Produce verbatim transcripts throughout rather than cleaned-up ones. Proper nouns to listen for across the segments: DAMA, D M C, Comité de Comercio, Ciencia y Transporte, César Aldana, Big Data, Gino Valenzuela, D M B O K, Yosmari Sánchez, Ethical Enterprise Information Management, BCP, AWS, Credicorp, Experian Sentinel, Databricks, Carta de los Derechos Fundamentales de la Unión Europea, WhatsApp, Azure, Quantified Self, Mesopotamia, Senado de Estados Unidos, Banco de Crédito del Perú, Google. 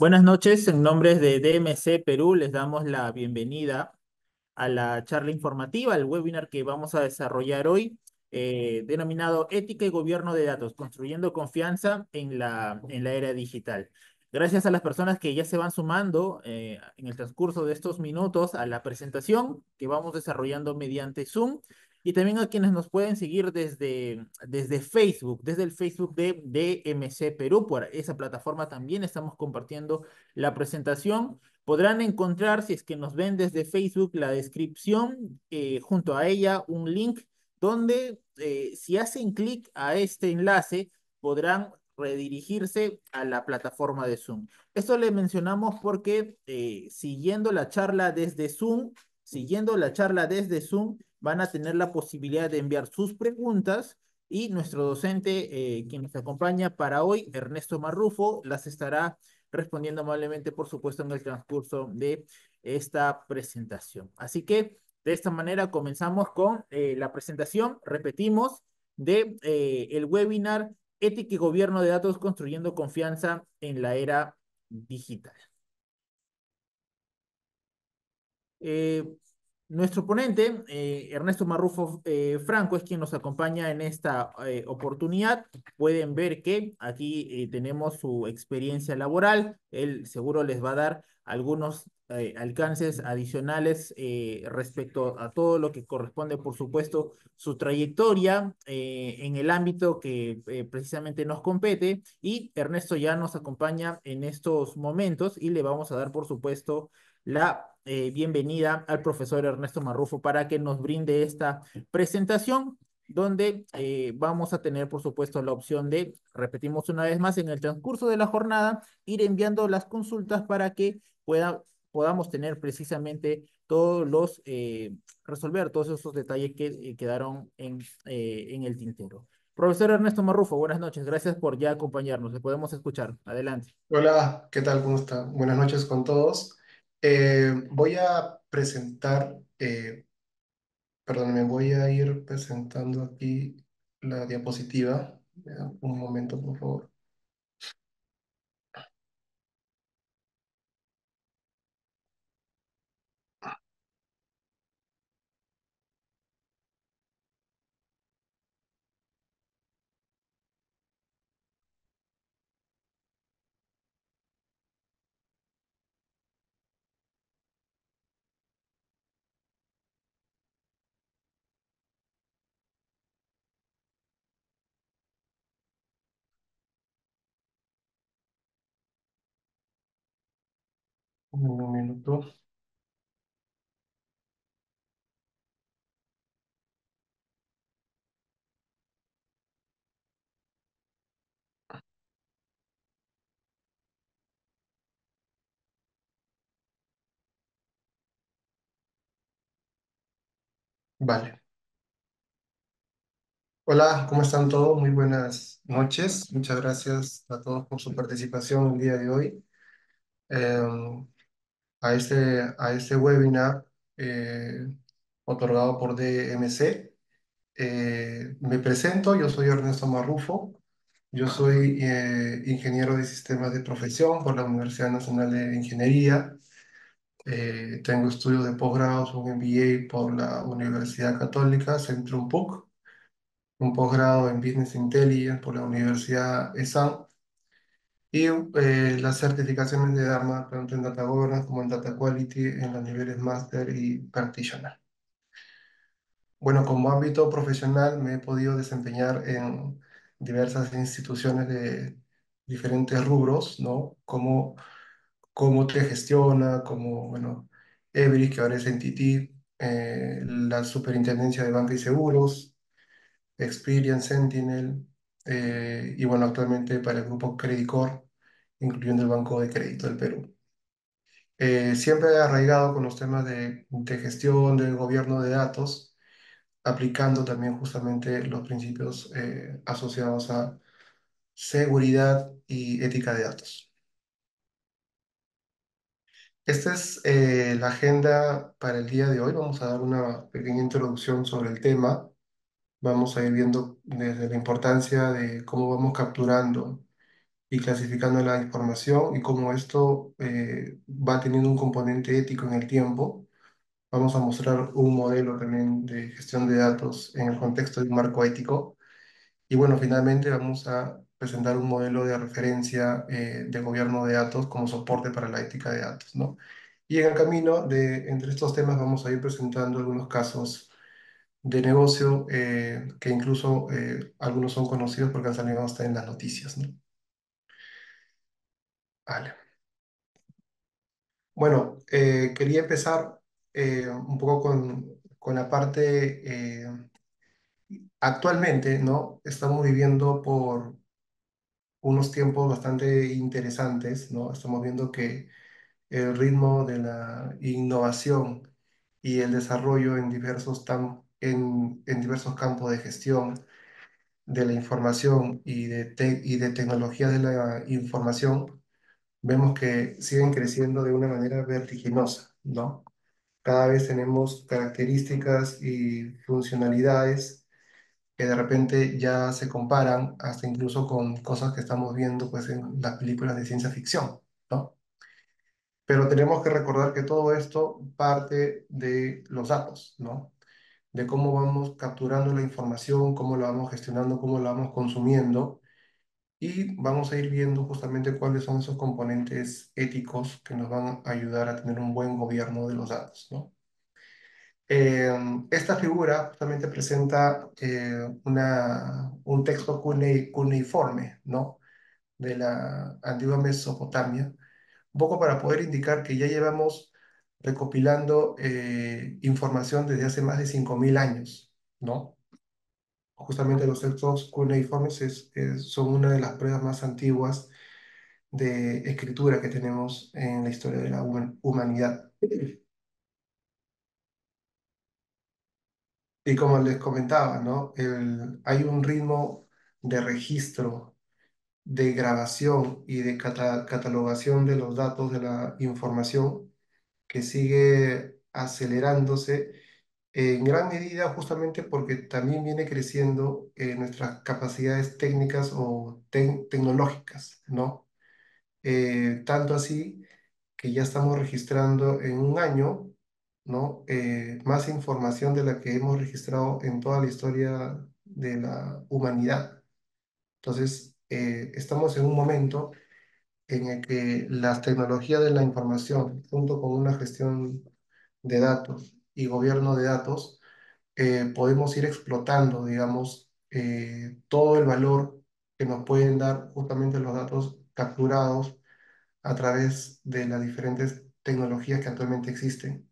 Buenas noches, en nombre de D M C Perú les damos la bienvenida a la charla informativa, el webinar que vamos a desarrollar hoy, eh, denominado Ética y Gobierno de Datos, construyendo confianza en la, en la era digital. Gracias a las personas que ya se van sumando eh, en el transcurso de estos minutos a la presentación que vamos desarrollando mediante Zoom, y también a quienes nos pueden seguir desde, desde Facebook, desde el Facebook de D M C Perú. Por esa plataforma también estamos compartiendo la presentación. Podrán encontrar, si es que nos ven desde Facebook, la descripción, eh, junto a ella un link donde eh, si hacen clic a este enlace podrán redirigirse a la plataforma de Zoom. Esto le mencionamos porque eh, siguiendo la charla desde Zoom, siguiendo la charla desde Zoom, van a tener la posibilidad de enviar sus preguntas y nuestro docente, eh, quien nos acompaña para hoy, Ernesto Marrufo, las estará respondiendo amablemente, por supuesto, en el transcurso de esta presentación. Así que, de esta manera, comenzamos con eh, la presentación, repetimos, de eh, el webinar Ética y Gobierno de Datos, construyendo confianza en la era digital. Eh, Nuestro ponente, eh, Ernesto Marrufo eh, Franco, es quien nos acompaña en esta eh, oportunidad. Pueden ver que aquí eh, tenemos su experiencia laboral. Él seguro les va a dar algunos eh, alcances adicionales eh, respecto a todo lo que corresponde, por supuesto, su trayectoria eh, en el ámbito que eh, precisamente nos compete. Y Ernesto ya nos acompaña en estos momentos y le vamos a dar, por supuesto, la Eh, bienvenida al profesor Ernesto Marrufo para que nos brinde esta presentación donde eh, vamos a tener, por supuesto, la opción de, repetimos una vez más, en el transcurso de la jornada, ir enviando las consultas para que pueda, podamos tener precisamente todos los, eh, resolver todos esos detalles que eh, quedaron en, eh, en el tintero. Profesor Ernesto Marrufo, buenas noches, gracias por ya acompañarnos, le podemos escuchar, adelante. Hola, ¿qué tal? ¿Cómo está? Buenas noches con todos. Eh, voy a presentar, eh, perdón, me voy a ir presentando aquí la diapositiva. Un momento, por favor. Un minuto. Vale. Hola, ¿cómo están todos? Muy buenas noches. Muchas gracias a todos por su participación el día de hoy. Eh, A este, a este webinar eh, otorgado por D M C. Eh, me presento, yo soy Ernesto Marrufo, yo soy eh, ingeniero de sistemas de profesión por la Universidad Nacional de Ingeniería, eh, tengo estudios de posgrados, un M B A por la Universidad Católica, Centrum P U C, un posgrado en Business Intelligence por la Universidad ESAN, y eh, las certificaciones de DAMA, tanto en Data Governance como en Data Quality, en los niveles Master y Practitioner. Bueno, como ámbito profesional me he podido desempeñar en diversas instituciones de diferentes rubros, ¿no? Como, como te gestiona, como, bueno, Everis, que ahora es N T T, eh, la Superintendencia de Banca y Seguros, Experian Sentinel, Eh, y bueno, actualmente para el grupo Credicorp, incluyendo el Banco de Crédito del Perú. Eh, siempre arraigado con los temas de, de gestión, del gobierno de datos, aplicando también justamente los principios eh, asociados a seguridad y ética de datos. Esta es eh, la agenda para el día de hoy. Vamos a dar una pequeña introducción sobre el tema. Vamos a ir viendo desde la importancia de cómo vamos capturando y clasificando la información, y cómo esto eh, va teniendo un componente ético en el tiempo. Vamos a mostrar un modelo también de gestión de datos en el contexto de un marco ético. Y bueno, finalmente vamos a presentar un modelo de referencia eh, de gobierno de datos como soporte para la ética de datos, ¿no? Y en el camino, de, entre estos temas, vamos a ir presentando algunos casos de negocio eh, que incluso eh, algunos son conocidos porque han salido hasta en las noticias, ¿no? Vale. Bueno, eh, quería empezar Eh, un poco con, con la parte, eh, actualmente, ¿no? Estamos viviendo por unos tiempos bastante interesantes, ¿no? Estamos viendo que el ritmo de la innovación y el desarrollo en diversos, tam, en, en diversos campos de gestión de la información y de, te, y de tecnologías de la información, vemos que siguen creciendo de una manera vertiginosa, ¿no? Cada vez tenemos características y funcionalidades que de repente ya se comparan hasta incluso con cosas que estamos viendo pues, en las películas de ciencia ficción, ¿no? Pero tenemos que recordar que todo esto parte de los datos, ¿no? De cómo vamos capturando la información, cómo la vamos gestionando, cómo la vamos consumiendo, y vamos a ir viendo justamente cuáles son esos componentes éticos que nos van a ayudar a tener un buen gobierno de los datos, ¿no? Eh, esta figura justamente presenta eh, una, un texto cuneiforme, ¿no? De la antigua Mesopotamia, un poco para poder indicar que ya llevamos recopilando eh, información desde hace más de cinco mil años, ¿no? Justamente los textos cuneiformes es, es, son una de las pruebas más antiguas de escritura que tenemos en la historia de la humanidad. Y como les comentaba, ¿no? El, hay un ritmo de registro, de grabación y de cata, catalogación de los datos de la información que sigue acelerándose en gran medida justamente porque también viene creciendo eh, nuestras capacidades técnicas o te tecnológicas, ¿no? Eh, tanto así que ya estamos registrando en un año, ¿no? Eh, más información de la que hemos registrado en toda la historia de la humanidad. Entonces, eh, estamos en un momento en el que las tecnologías de la información, junto con una gestión de datos y gobierno de datos, eh, podemos ir explotando, digamos, eh, todo el valor que nos pueden dar justamente los datos capturados a través de las diferentes tecnologías que actualmente existen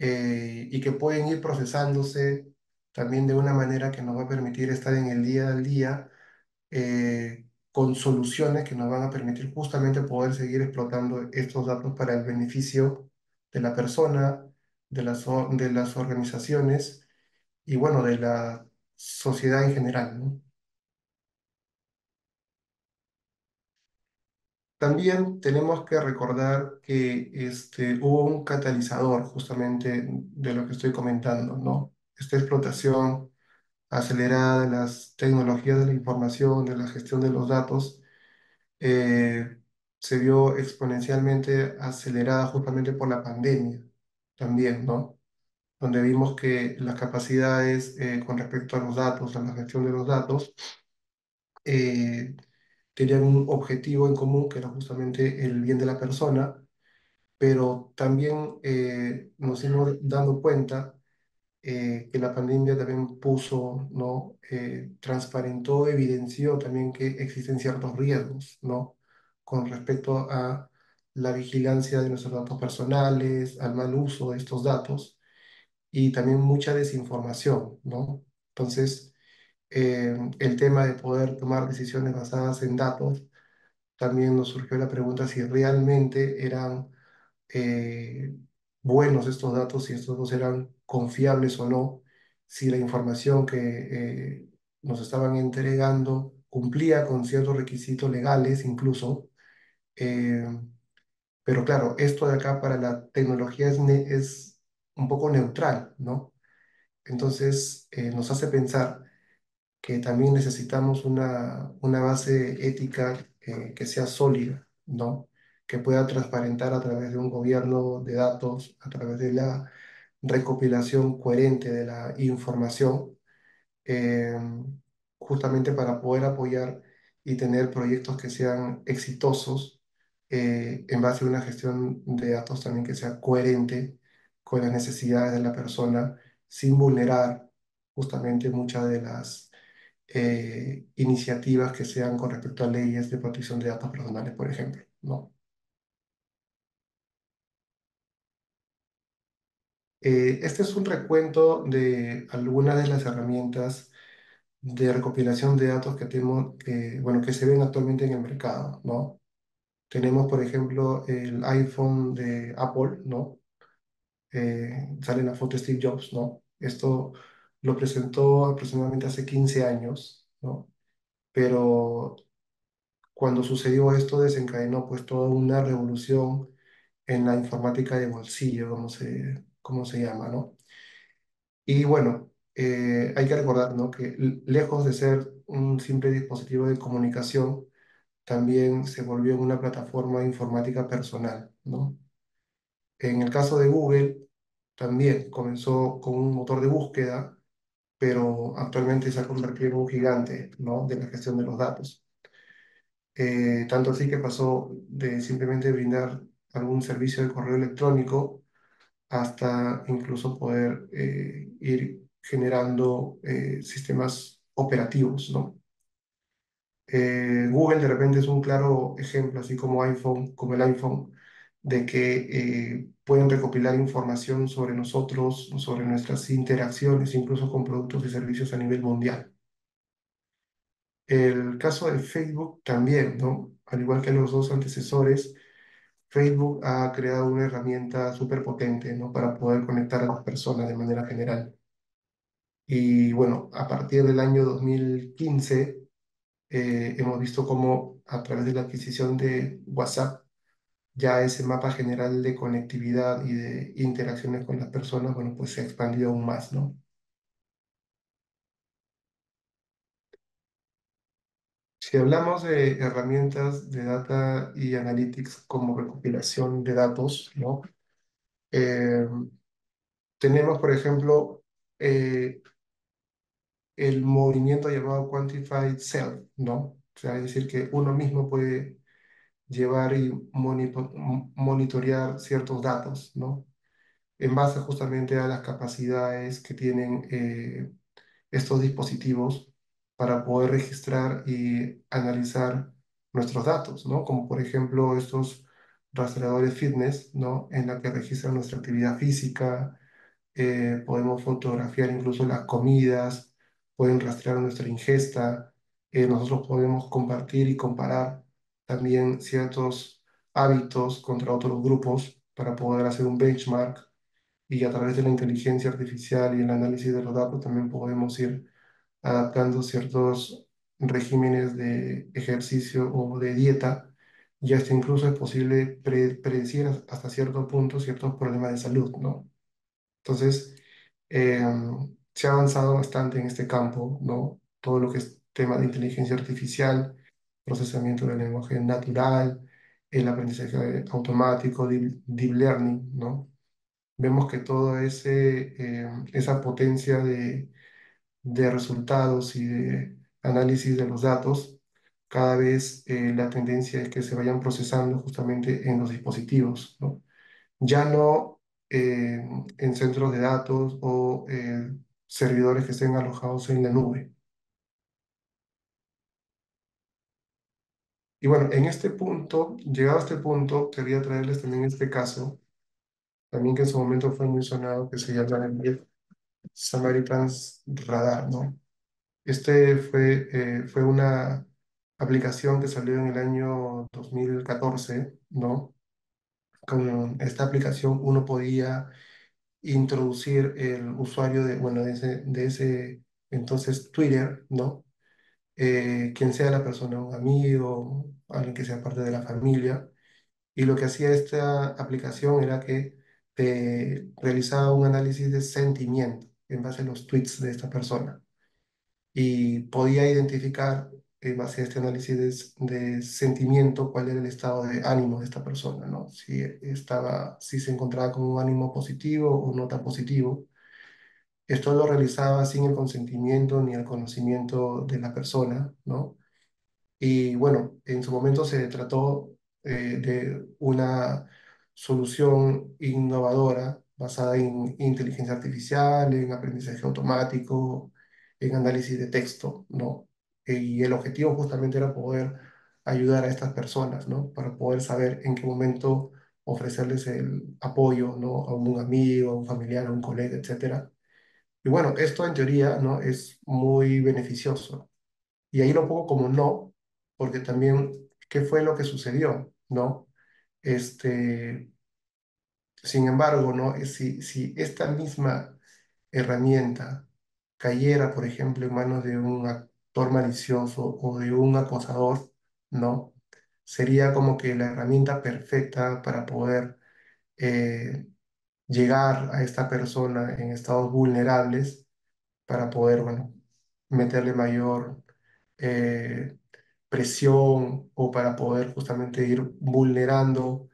eh, y que pueden ir procesándose también de una manera que nos va a permitir estar en el día a día eh, con soluciones que nos van a permitir justamente poder seguir explotando estos datos para el beneficio de la persona, de las, de las organizaciones y, bueno, de la sociedad en general, ¿no? También tenemos que recordar que este, hubo un catalizador justamente de lo que estoy comentando, ¿no? Esta explotación acelerada de las tecnologías de la información, de la gestión de los datos, eh, se vio exponencialmente acelerada justamente por la pandemia también, ¿no? Donde vimos que las capacidades eh, con respecto a los datos, a la gestión de los datos, eh, tenían un objetivo en común que era justamente el bien de la persona, pero también eh, nos hemos dado cuenta eh, que la pandemia también puso, ¿no? Eh, transparentó, evidenció también que existen ciertos riesgos, ¿no? Con respecto a la vigilancia de nuestros datos personales, al mal uso de estos datos y también mucha desinformación, ¿no? Entonces, eh, el tema de poder tomar decisiones basadas en datos, también nos surgió la pregunta si realmente eran eh, buenos estos datos, si estos datos eran confiables o no, si la información que eh, nos estaban entregando cumplía con ciertos requisitos legales incluso, eh, pero claro, esto de acá para la tecnología es, es un poco neutral, ¿no? Entonces eh, nos hace pensar que también necesitamos una, una base ética eh, que sea sólida, ¿no? Que pueda transparentar a través de un gobierno de datos, a través de la recopilación coherente de la información, eh, justamente para poder apoyar y tener proyectos que sean exitosos eh, en base a una gestión de datos también que sea coherente con las necesidades de la persona, sin vulnerar justamente muchas de las eh, iniciativas que sean con respecto a leyes de protección de datos personales, por ejemplo, ¿no? Eh, este es un recuento de algunas de las herramientas de recopilación de datos que tenemos, que, bueno, que se ven actualmente en el mercado, ¿no? Tenemos, por ejemplo, el iPhone de Apple, ¿no? Eh, sale en la foto Steve Jobs, ¿no? Esto lo presentó aproximadamente hace quince años, ¿no? Pero cuando sucedió esto desencadenó pues toda una revolución en la informática de bolsillo, como se, como se llama, ¿no? Y bueno, eh, hay que recordar, ¿no?, que lejos de ser un simple dispositivo de comunicación, también se volvió una plataforma informática personal, ¿no? En el caso de Google, también comenzó con un motor de búsqueda, pero actualmente se ha convertido en un gigante, ¿no?, de la gestión de los datos. Eh, tanto así que pasó de simplemente brindar algún servicio de correo electrónico hasta incluso poder eh, ir generando eh, sistemas operativos, ¿no? Eh, Google de repente es un claro ejemplo, así como iPhone, como el iPhone, de que eh, pueden recopilar información sobre nosotros, sobre nuestras interacciones, incluso con productos y servicios a nivel mundial. El caso de Facebook también, ¿no? Al igual que los dos antecesores, Facebook ha creado una herramienta súper potente, ¿no?, para poder conectar a las personas de manera general. Y bueno, a partir del año dos mil quince, eh, hemos visto cómo a través de la adquisición de WhatsApp, ya ese mapa general de conectividad y de interacciones con las personas, bueno, pues se ha expandido aún más, ¿no? Si hablamos de herramientas de data y analytics como recopilación de datos, ¿no? Eh, tenemos, por ejemplo, eh, el movimiento llamado Quantified Self, ¿no? O sea, es decir, que uno mismo puede llevar y monitorear ciertos datos, ¿no?, en base justamente a las capacidades que tienen eh, estos dispositivos para poder registrar y analizar nuestros datos, ¿no? Como por ejemplo estos rastreadores fitness, ¿no?, en la que registran nuestra actividad física, eh, podemos fotografiar incluso las comidas, pueden rastrear nuestra ingesta, eh, nosotros podemos compartir y comparar también ciertos hábitos contra otros grupos para poder hacer un benchmark, y a través de la inteligencia artificial y el análisis de los datos también podemos ir adaptando ciertos regímenes de ejercicio o de dieta, y hasta incluso es posible pre predecir hasta cierto punto ciertos problemas de salud, ¿no? Entonces, eh, se ha avanzado bastante en este campo, ¿no? Todo lo que es tema de inteligencia artificial, procesamiento del lenguaje natural, el aprendizaje automático, deep, deep learning, ¿no? Vemos que toda eh, esa potencia de, de resultados y de análisis de los datos, cada vez eh, la tendencia es que se vayan procesando justamente en los dispositivos, ¿no? Ya no eh, en centros de datos o eh, servidores que estén alojados en la nube. Y bueno, en este punto, llegado a este punto, quería traerles también este caso, también que en su momento fue muy sonado, que se llama el Samaritans Radar, ¿no? Este fue, eh, fue una aplicación que salió en el año dos mil catorce, ¿no? Con esta aplicación uno podía introducir el usuario de, bueno, de ese, de ese entonces Twitter, ¿no? Eh, quien sea la persona, un amigo, alguien que sea parte de la familia. Y lo que hacía esta aplicación era que eh, realizaba un análisis de sentimiento en base a los tweets de esta persona. Y podía identificar en base a este análisis de, de sentimiento, cuál era el estado de ánimo de esta persona, ¿no? Si, estaba, si se encontraba con un ánimo positivo o no tan positivo. Esto lo realizaba sin el consentimiento ni el conocimiento de la persona, ¿no? Y bueno, en su momento se trató eh, de una solución innovadora basada en inteligencia artificial, en aprendizaje automático, en análisis de texto, ¿no? Y el objetivo justamente era poder ayudar a estas personas, ¿no? Para poder saber en qué momento ofrecerles el apoyo, ¿no? A un amigo, a un familiar, a un colega, etcétera. Y bueno, esto en teoría, ¿no? Es muy beneficioso. Y ahí lo pongo como no, porque también, ¿qué fue lo que sucedió, ¿no? Este, sin embargo, ¿no? Si, si esta misma herramienta cayera, por ejemplo, en manos de un actor malicioso o de un acosador, ¿no? Sería como que la herramienta perfecta para poder eh, llegar a esta persona en estados vulnerables para poder, bueno, meterle mayor eh, presión o para poder justamente ir vulnerando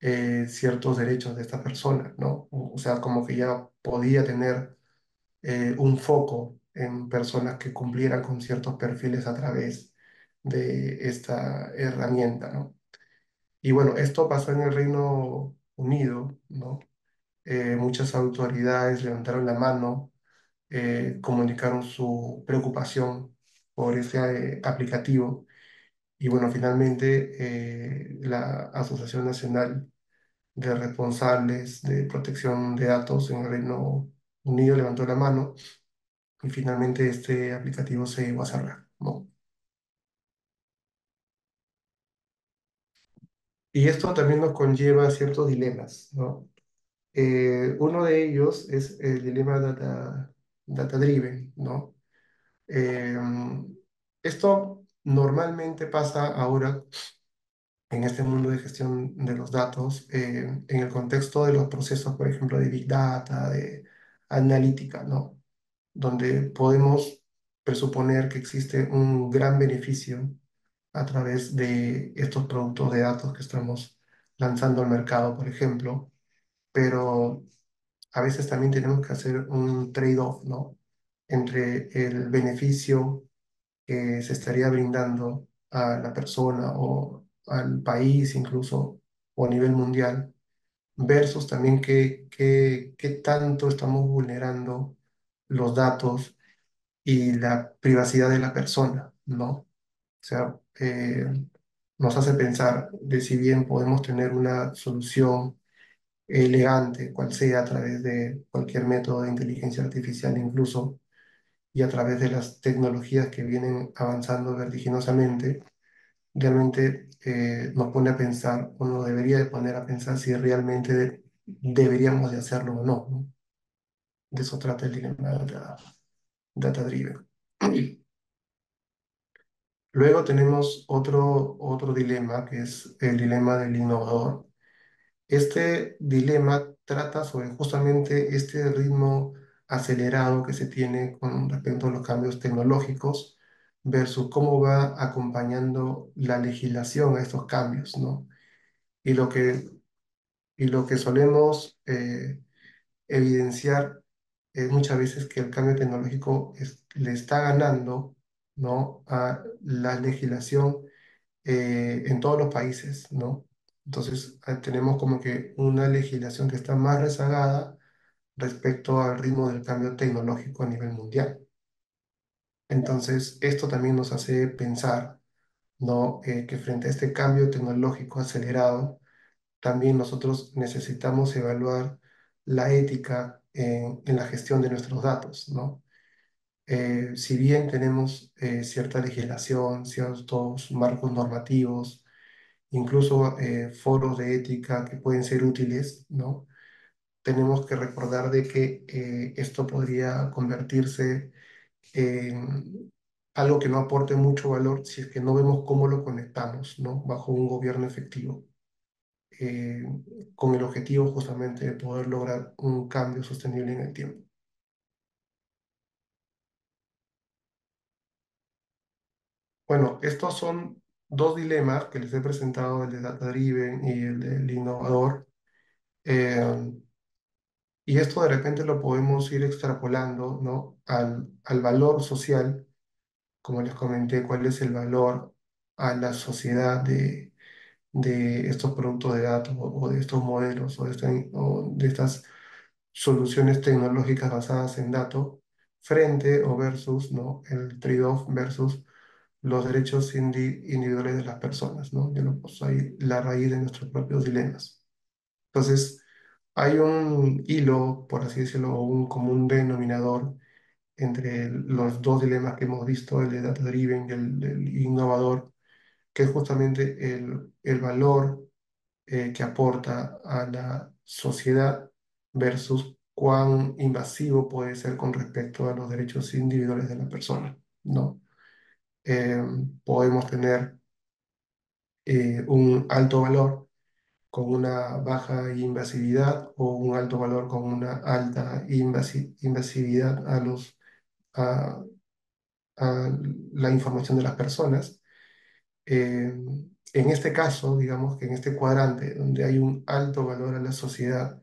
eh, ciertos derechos de esta persona, ¿no? O sea, como que ya podía tener eh, un foco en personas que cumplieran con ciertos perfiles a través de esta herramienta, ¿no? Y bueno, esto pasó en el Reino Unido, ¿no? Eh, muchas autoridades levantaron la mano, eh, comunicaron su preocupación por ese eh, aplicativo, y bueno, finalmente eh, la Asociación Nacional de Responsables de Protección de Datos en el Reino Unido levantó la mano, y finalmente este aplicativo se va a cerrar, ¿no? Y esto también nos conlleva ciertos dilemas, ¿no? Eh, uno de ellos es el dilema data, data driven, ¿no? Eh, esto normalmente pasa ahora en este mundo de gestión de los datos, eh, en el contexto de los procesos, por ejemplo, de Big Data, de analítica, ¿no? Donde podemos presuponer que existe un gran beneficio a través de estos productos de datos que estamos lanzando al mercado, por ejemplo, pero a veces también tenemos que hacer un trade-off, ¿no? Entre el beneficio que se estaría brindando a la persona o al país incluso, o a nivel mundial, versus también qué, qué, qué tanto estamos vulnerando los datos y la privacidad de la persona, ¿no? O sea, eh, nos hace pensar de si bien podemos tener una solución elegante, cual sea a través de cualquier método de inteligencia artificial incluso, y a través de las tecnologías que vienen avanzando vertiginosamente, realmente eh, nos pone a pensar, o nos debería de poner a pensar si realmente de, deberíamos de hacerlo o no, ¿no? De eso trata el dilema data, data driven. Luego tenemos otro, otro dilema, que es el dilema del innovador. Este dilema trata sobre justamente este ritmo acelerado que se tiene con respecto a los cambios tecnológicos versus cómo va acompañando la legislación a estos cambios, ¿no? Y lo que, y lo que solemos eh, evidenciar muchas veces que el cambio tecnológico es, le está ganando, ¿no? A la legislación eh, en todos los países, ¿no? Entonces tenemos como que una legislación que está más rezagada respecto al ritmo del cambio tecnológico a nivel mundial. Entonces esto también nos hace pensar, ¿no? Eh, que frente a este cambio tecnológico acelerado, también nosotros necesitamos evaluar la ética En, en la gestión de nuestros datos, ¿no? Eh, si bien tenemos eh, cierta legislación, ciertos marcos normativos, incluso eh, foros de ética que pueden ser útiles, ¿no? Tenemos que recordar de que eh, esto podría convertirse en algo que no aporte mucho valor si es que no vemos cómo lo conectamos, ¿no? Bajo un gobierno efectivo. Eh, con el objetivo justamente de poder lograr un cambio sostenible en el tiempo. Bueno, estos son dos dilemas que les he presentado, el de Data Driven y el del innovador. Eh, y esto de repente lo podemos ir extrapolando, ¿no? al, al valor social, como les comenté, cuál es el valor a la sociedad de, de estos productos de datos o, o de estos modelos o de, esta, o de estas soluciones tecnológicas basadas en datos frente o versus, ¿no? el trade-off versus los derechos indi individuales de las personas, ¿no? Ya lo puso ahí, la raíz de nuestros propios dilemas. Entonces, hay un hilo, por así decirlo, o un común denominador entre los dos dilemas que hemos visto, el de Data Driven y el, el innovador, que es justamente el, el valor eh, que aporta a la sociedad versus cuán invasivo puede ser con respecto a los derechos individuales de la persona, ¿no? Eh, podemos tener eh, un alto valor con una baja invasividad o un alto valor con una alta invasi invasividad a, los, a, a la información de las personas. Eh, en este caso, digamos que en este cuadrante, donde hay un alto valor a la sociedad,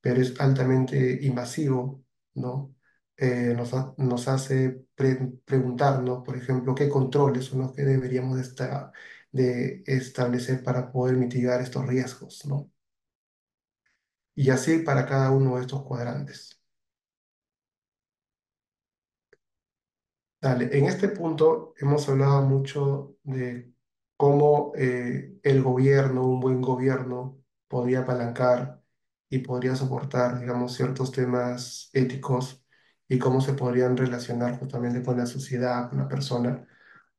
pero es altamente invasivo, ¿no? Eh, nos, ha, nos hace pre preguntarnos, por ejemplo, qué controles son los que deberíamos de, esta de establecer para poder mitigar estos riesgos, ¿no? Y así para cada uno de estos cuadrantes. Dale, en este punto hemos hablado mucho de cómo eh, el gobierno, un buen gobierno, podría apalancar y podría soportar, digamos, ciertos temas éticos y cómo se podrían relacionar justamente con la sociedad, con la persona,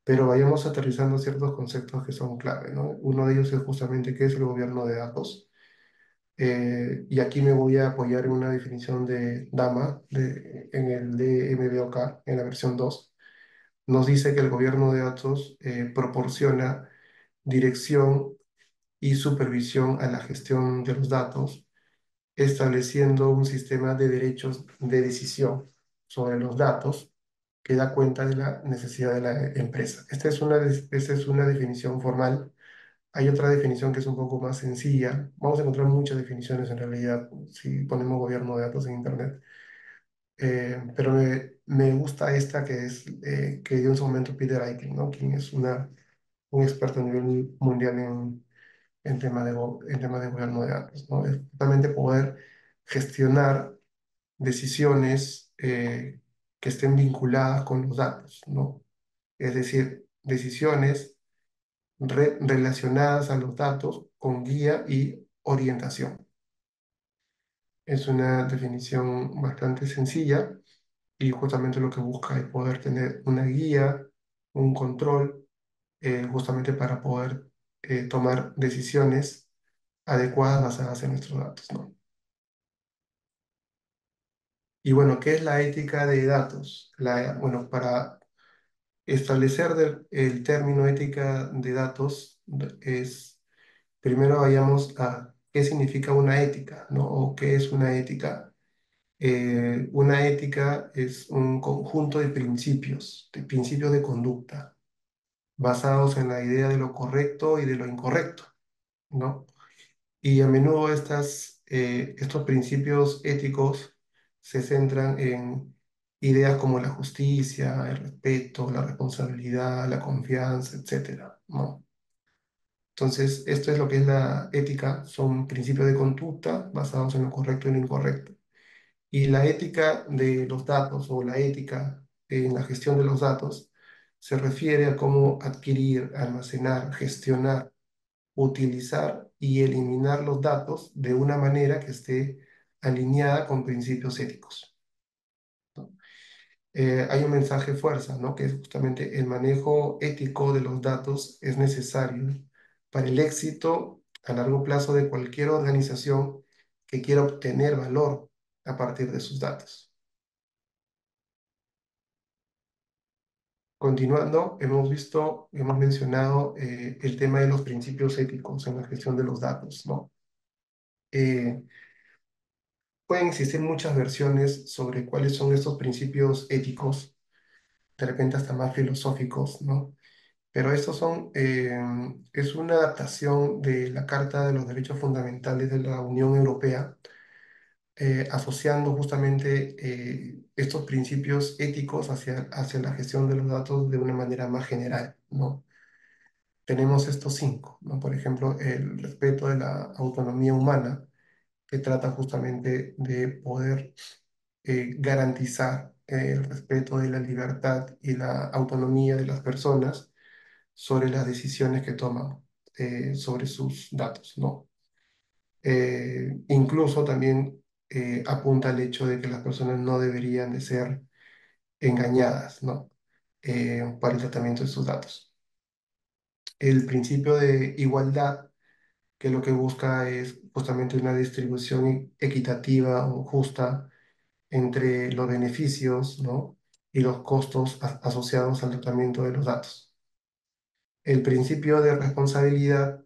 pero vayamos aterrizando ciertos conceptos que son clave, ¿no? Uno de ellos es justamente qué es el gobierno de datos. Eh, y aquí me voy a apoyar en una definición de DAMA, de, en el D M B O K, en la versión dos. Nos dice que el gobierno de datos eh, proporciona dirección y supervisión a la gestión de los datos, estableciendo un sistema de derechos de decisión sobre los datos que da cuenta de la necesidad de la empresa. Esta es una, esta es una definición formal. Hay otra definición que es un poco más sencilla. Vamos a encontrar muchas definiciones en realidad si ponemos gobierno de datos en Internet. Eh, pero me, me gusta esta que, es, eh, que dio en su momento Peter Eichel, ¿no? Quien es una, un experto a nivel mundial en, en, tema de, en tema de gobierno de datos, ¿no? Es justamente poder gestionar decisiones eh, que estén vinculadas con los datos, ¿no? Es decir, decisiones re relacionadas a los datos con guía y orientación. Es una definición bastante sencilla y justamente lo que busca es poder tener una guía, un control, eh, justamente para poder eh, tomar decisiones adecuadas basadas en nuestros datos, ¿no? Y bueno, ¿qué es la ética de datos? La, bueno, para establecer del, el término ética de datos, es, primero vayamos a qué significa una ética, ¿no? O qué es una ética. Eh, una ética es un conjunto de principios, de principios de conducta, basados en la idea de lo correcto y de lo incorrecto, ¿no? Y a menudo estas, eh, estos principios éticos se centran en ideas como la justicia, el respeto, la responsabilidad, la confianza, etcétera, ¿no? Entonces, esto es lo que es la ética, son principios de conducta basados en lo correcto y lo incorrecto. Y la ética de los datos o la ética en la gestión de los datos se refiere a cómo adquirir, almacenar, gestionar, utilizar y eliminar los datos de una manera que esté alineada con principios éticos, ¿no? Eh, hay un mensaje fuerza, ¿no? Que es justamente el manejo ético de los datos es necesario para el éxito a largo plazo de cualquier organización que quiera obtener valor a partir de sus datos. Continuando, hemos visto, hemos mencionado eh, el tema de los principios éticos en la gestión de los datos, ¿no? Eh, Pueden existir muchas versiones sobre cuáles son estos principios éticos, de repente hasta más filosóficos, ¿no? Pero estos son, eh, es una adaptación de la Carta de los Derechos Fundamentales de la Unión Europea, eh, asociando justamente eh, estos principios éticos hacia, hacia la gestión de los datos de una manera más general, ¿no? Tenemos estos cinco, ¿no? Por ejemplo, el respeto de la autonomía humana, que trata justamente de poder eh, garantizar eh, el respeto de la libertad y la autonomía de las personas sobre las decisiones que toman eh, sobre sus datos, ¿no? Eh, incluso también eh, apunta al hecho de que las personas no deberían de ser engañadas, ¿no? Eh, para el tratamiento de sus datos. El principio de igualdad, que lo que busca es justamente una distribución equitativa o justa entre los beneficios, ¿no? Y los costos asociados al tratamiento de los datos. El principio de responsabilidad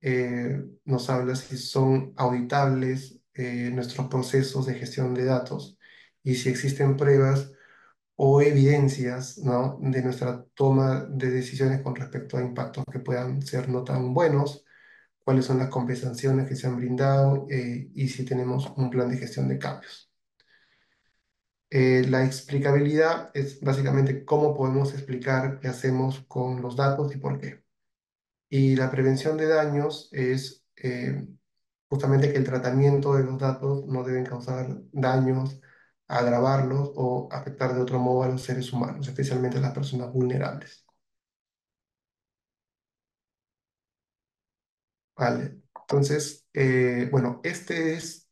eh, nos habla si son auditables eh, nuestros procesos de gestión de datos y si existen pruebas o evidencias, ¿no? De nuestra toma de decisiones con respecto a impactos que puedan ser no tan buenos, cuáles son las compensaciones que se han brindado eh, y si tenemos un plan de gestión de cambios. Eh, la explicabilidad es básicamente cómo podemos explicar qué hacemos con los datos y por qué. Y la prevención de daños es eh, justamente que el tratamiento de los datos no deben causar daños, agravarlos o afectar de otro modo a los seres humanos, especialmente a las personas vulnerables. Vale, entonces, eh, bueno, este es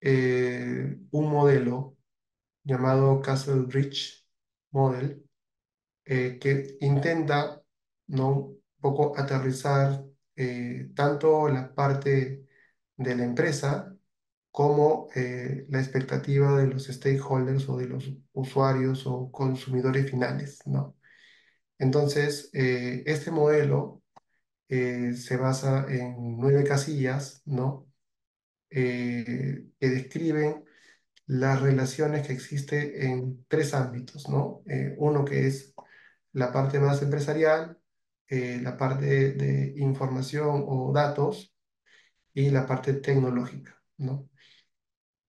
eh, un modelo llamado Castle-Rich Model, eh, que intenta, ¿no?, un poco aterrizar eh, tanto la parte de la empresa como eh, la expectativa de los stakeholders o de los usuarios o consumidores finales, ¿no? Entonces, eh, este modelo eh, se basa en nueve casillas, ¿no?, eh, que describen las relaciones que existen en tres ámbitos, ¿no? Eh, uno que es la parte más empresarial, eh, la parte de información o datos y la parte tecnológica, ¿no?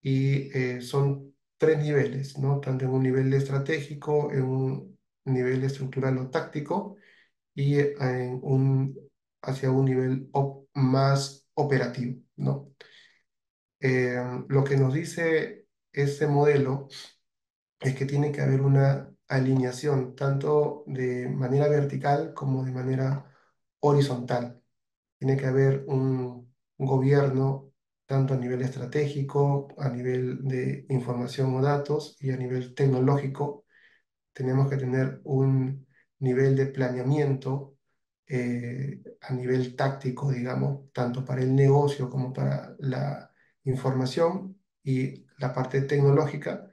Y eh, son tres niveles, ¿no? Tanto en un nivel estratégico, en un nivel estructural o táctico y en un, hacia un nivel op más operativo, ¿no? Eh, lo que nos dice este modelo es que tiene que haber una alineación tanto de manera vertical como de manera horizontal. Tiene que haber un, un gobierno tanto a nivel estratégico, a nivel de información o datos y a nivel tecnológico. Tenemos que tener un nivel de planeamiento eh, a nivel táctico, digamos, tanto para el negocio como para la información y la parte tecnológica,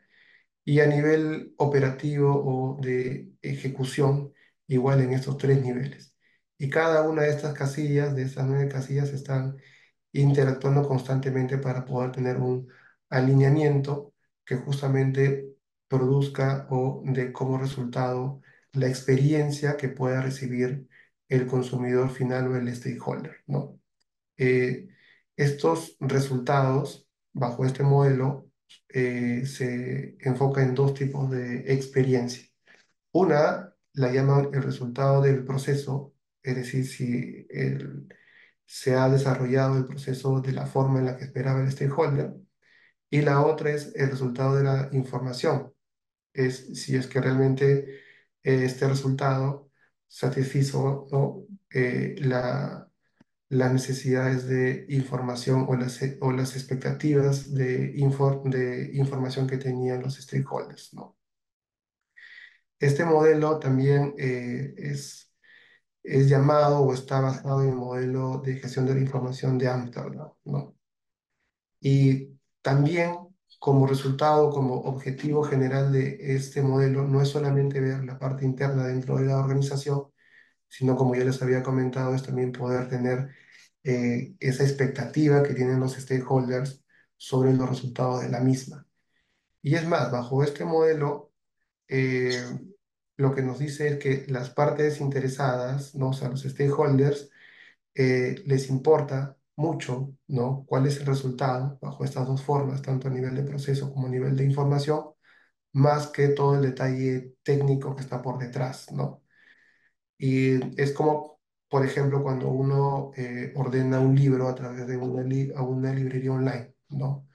y a nivel operativo o de ejecución, igual en estos tres niveles. Y cada una de estas casillas, de estas nueve casillas, están interactuando constantemente para poder tener un alineamiento que justamente produzca o dé como resultado la experiencia que pueda recibir el consumidor final o el stakeholder, ¿no? Eh, estos resultados, bajo este modelo, Eh, se enfoca en dos tipos de experiencia. Una la llaman el resultado del proceso, es decir, si el, se ha desarrollado el proceso de la forma en la que esperaba el stakeholder, y la otra es el resultado de la información, es si es que realmente eh, este resultado satisfizo, ¿no?, eh, la las necesidades de información o las, o las expectativas de, inform, de información que tenían los stakeholders, ¿no? Este modelo también eh, es, es llamado o está basado en el modelo de gestión de la información de Amsterdam, ¿no? Y también como resultado, como objetivo general de este modelo, no es solamente ver la parte interna dentro de la organización, sino, como ya les había comentado, es también poder tener eh, esa expectativa que tienen los stakeholders sobre los resultados de la misma. Y es más, bajo este modelo, eh, lo que nos dice es que las partes interesadas, ¿no? O sea, los stakeholders, eh, les importa mucho, ¿no? Cuál es el resultado bajo estas dos formas, tanto a nivel de proceso como a nivel de información, más que todo el detalle técnico que está por detrás, ¿no? Y es como, por ejemplo, cuando uno eh, ordena un libro a través de una, li una librería online, ¿no?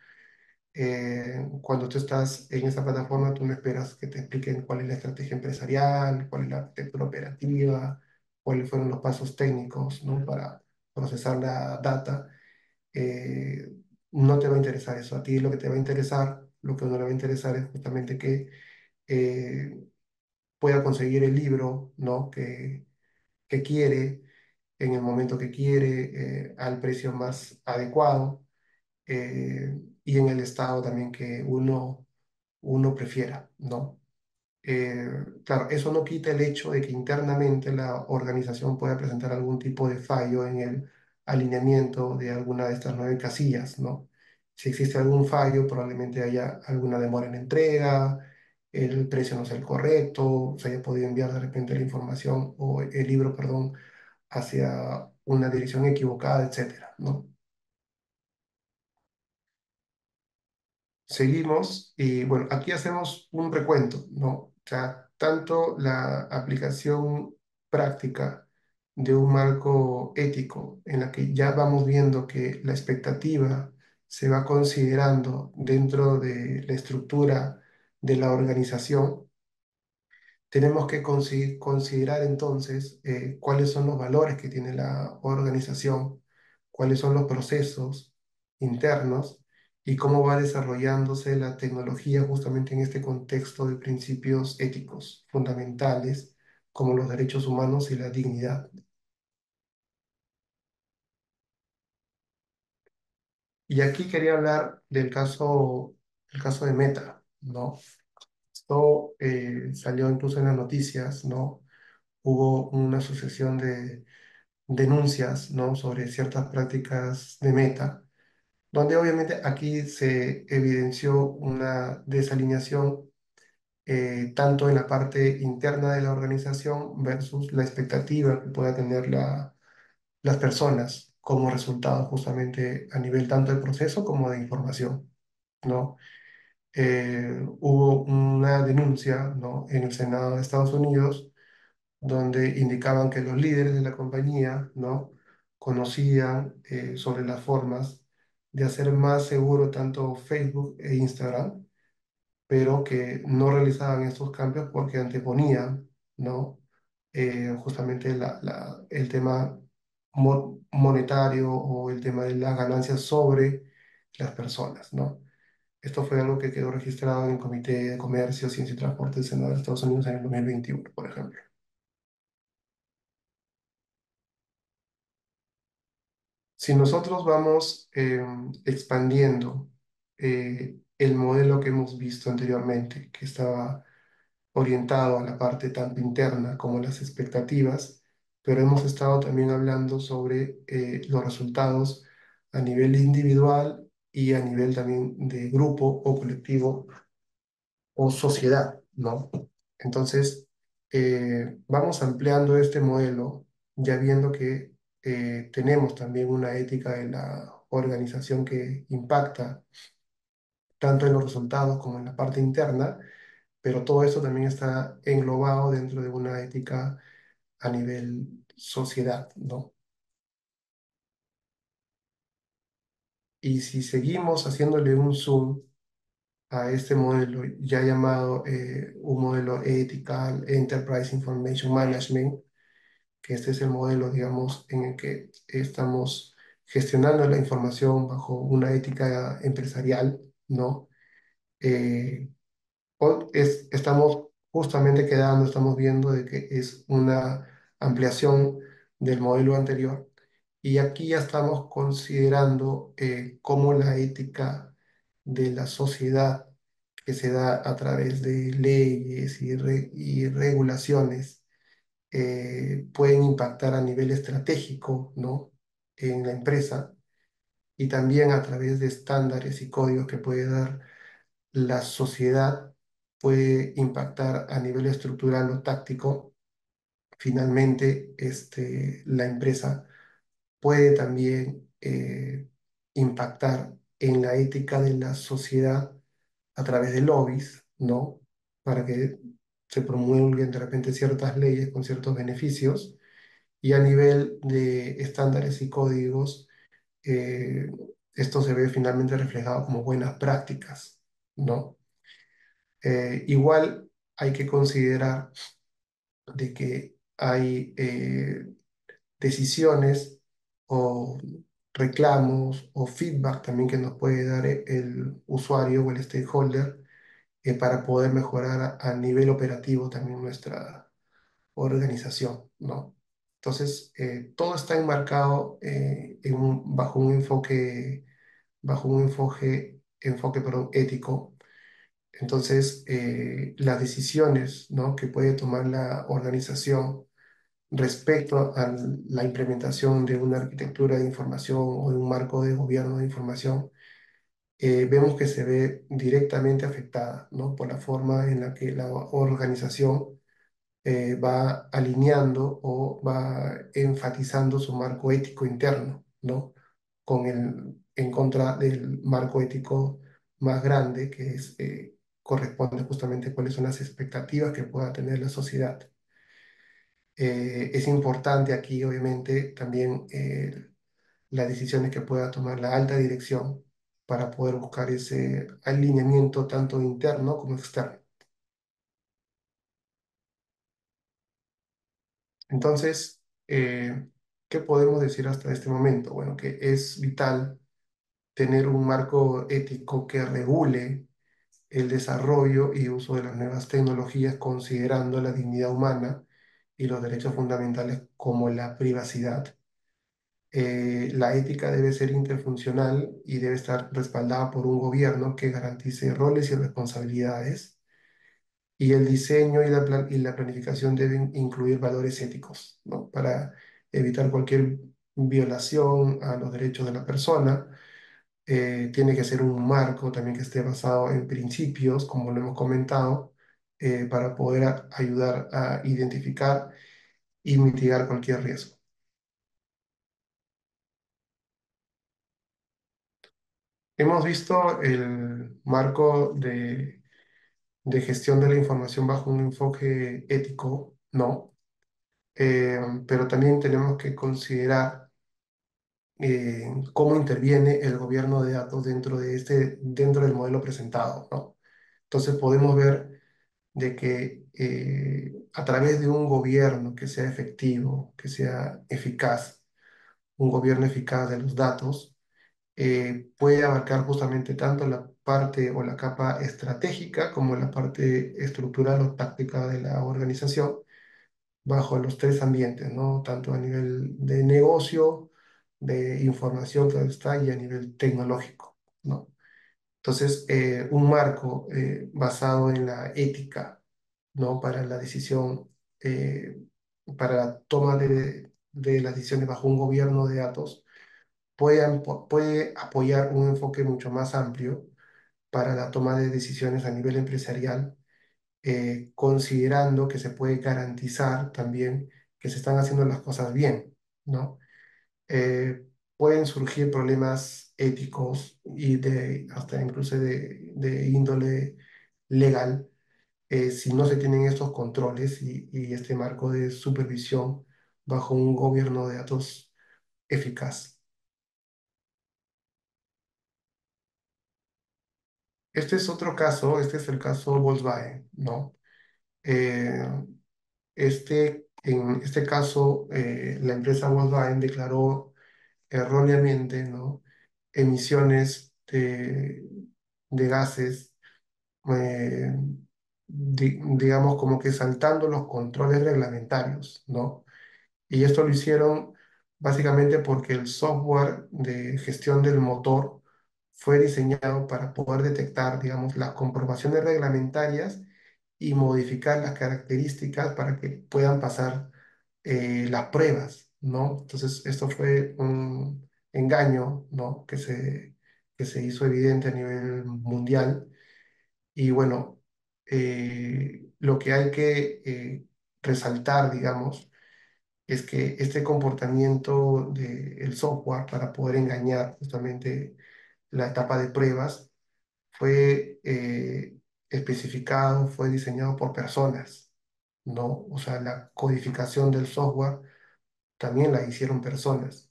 Eh, cuando tú estás en esa plataforma, tú no esperas que te expliquen cuál es la estrategia empresarial, cuál es la arquitectura operativa, cuáles fueron los pasos técnicos, ¿no? Para procesar la data. Eh, no te va a interesar eso. A ti lo que te va a interesar, lo que a uno le va a interesar es justamente que eh, pueda conseguir el libro, ¿no? que, que quiere, en el momento que quiere, eh, al precio más adecuado. Eh, y en el estado también que uno, uno prefiera, ¿no? Eh, claro, eso no quita el hecho de que internamente la organización pueda presentar algún tipo de fallo en el alineamiento de alguna de estas nueve casillas, ¿no? Si existe algún fallo, probablemente haya alguna demora en la entrega, el precio no sea el correcto, se haya podido enviar de repente la información o el libro, perdón, hacia una dirección equivocada, etcétera, ¿no? Seguimos y bueno, aquí hacemos un recuento, ¿no? O sea, tanto la aplicación práctica de un marco ético en la que ya vamos viendo que la expectativa se va considerando dentro de la estructura de la organización, tenemos que considerar entonces eh, cuáles son los valores que tiene la organización, cuáles son los procesos internos, y cómo va desarrollándose la tecnología justamente en este contexto de principios éticos fundamentales como los derechos humanos y la dignidad. Y aquí quería hablar del caso, el caso de Meta, ¿no? Esto eh, salió incluso en las noticias, ¿no? Hubo una sucesión de denuncias, ¿no? Sobre ciertas prácticas de Meta, donde obviamente aquí se evidenció una desalineación eh, tanto en la parte interna de la organización versus la expectativa que pueda tener la, las personas como resultado justamente a nivel tanto de proceso como de información, ¿no? Eh, hubo una denuncia, ¿no? En el Senado de Estados Unidos donde indicaban que los líderes de la compañía, ¿no? Conocían eh, sobre las formas de hacer más seguro tanto Facebook e Instagram, pero que no realizaban estos cambios porque anteponían, ¿no? Eh, justamente la, la, el tema mo monetario o el tema de las ganancias sobre las personas, ¿no? Esto fue algo que quedó registrado en el Comité de Comercio, Ciencia y Transporte del Senado de Estados Unidos en el dos mil veintiuno, por ejemplo. Si nosotros vamos eh, expandiendo eh, el modelo que hemos visto anteriormente, que estaba orientado a la parte tanto interna como las expectativas, pero hemos estado también hablando sobre eh, los resultados a nivel individual y a nivel también de grupo o colectivo o sociedad, ¿no? Entonces, eh, vamos ampliando este modelo, ya viendo que Eh, tenemos también una ética de la organización que impacta tanto en los resultados como en la parte interna, pero todo esto también está englobado dentro de una ética a nivel sociedad, ¿no? Y si seguimos haciéndole un zoom a este modelo, ya llamado eh, un modelo Ethical Enterprise Information Management, que este es el modelo, digamos, en el que estamos gestionando la información bajo una ética empresarial, ¿no? Eh, es, estamos justamente quedando, estamos viendo de que es una ampliación del modelo anterior y aquí ya estamos considerando eh, cómo la ética de la sociedad que se da a través de leyes y, re, y regulaciones Eh, pueden impactar a nivel estratégico, ¿no? En la empresa y también a través de estándares y códigos que puede dar la sociedad puede impactar a nivel estructural o táctico, finalmente este, la empresa puede también eh, impactar en la ética de la sociedad a través de lobbies, ¿no? Para que se promulguen de repente ciertas leyes con ciertos beneficios, y a nivel de estándares y códigos, eh, esto se ve finalmente reflejado como buenas prácticas, ¿no? Eh, igual hay que considerar de que hay eh, decisiones o reclamos o feedback también que nos puede dar el usuario o el stakeholder eh, para poder mejorar a, a nivel operativo también nuestra organización, ¿no? Entonces, eh, todo está enmarcado eh, en un, bajo un enfoque, bajo un enfoque, enfoque perdón, ético. Entonces, eh, las decisiones, ¿no?, que puede tomar la organización respecto a la implementación de una arquitectura de información o de un marco de gobierno de información, eh, vemos que se ve directamente afectada, ¿no?, por la forma en la que la organización Eh, va alineando o va enfatizando su marco ético interno, ¿no?, Con el, en contra del marco ético más grande, que es, eh, corresponde justamente a cuáles son las expectativas que pueda tener la sociedad. Eh, es importante aquí, obviamente, también eh, las decisiones que pueda tomar la alta dirección para poder buscar ese alineamiento tanto interno como externo. Entonces, eh, ¿qué podemos decir hasta este momento? Bueno, que es vital tener un marco ético que regule el desarrollo y uso de las nuevas tecnologías, considerando la dignidad humana y los derechos fundamentales como la privacidad. Eh, la ética debe ser interfuncional y debe estar respaldada por un gobierno que garantice roles y responsabilidades, y el diseño y la, plan y la planificación deben incluir valores éticos, ¿no?, para evitar cualquier violación a los derechos de la persona. Eh, tiene que ser un marco también que esté basado en principios, como lo hemos comentado, eh, para poder a ayudar a identificar y mitigar cualquier riesgo. Hemos visto el marco de... de gestión de la información bajo un enfoque ético, ¿no? Eh, pero también tenemos que considerar eh, cómo interviene el gobierno de datos dentro, de este, dentro del modelo presentado, ¿no? Entonces podemos ver de que eh, a través de un gobierno que sea efectivo, que sea eficaz, un gobierno eficaz de los datos, eh, puede abarcar justamente tanto la parte o la capa estratégica como la parte estructural o táctica de la organización bajo los tres ambientes, ¿no?, tanto a nivel de negocio, de información, claro está, y a nivel tecnológico, ¿no? Entonces, eh, un marco eh, basado en la ética, ¿no?, para la decisión, eh, para la toma de, de las decisiones bajo un gobierno de datos, puede, puede apoyar un enfoque mucho más amplio para la toma de decisiones a nivel empresarial, eh, considerando que se puede garantizar también que se están haciendo las cosas bien, ¿no? Eh, pueden surgir problemas éticos y de, hasta incluso de, de índole legal eh, si no se tienen estos controles y, y este marco de supervisión bajo un gobierno de datos eficaz. Este es otro caso, este es el caso Volkswagen, ¿no? Eh, este, en este caso, eh, la empresa Volkswagen declaró erróneamente, ¿no?, emisiones de, de gases, eh, di, digamos, como que saltando los controles reglamentarios, ¿no? Y esto lo hicieron básicamente porque el software de gestión del motor fue diseñado para poder detectar, digamos, las comprobaciones reglamentarias y modificar las características para que puedan pasar eh, las pruebas, ¿no? Entonces, esto fue un engaño, ¿no?, que se, que se hizo evidente a nivel mundial. Y bueno, eh, lo que hay que eh, resaltar, digamos, es que este comportamiento del software para poder engañar justamente la etapa de pruebas fue eh, especificado, fue diseñado por personas, ¿no? O sea, la codificación del software también la hicieron personas.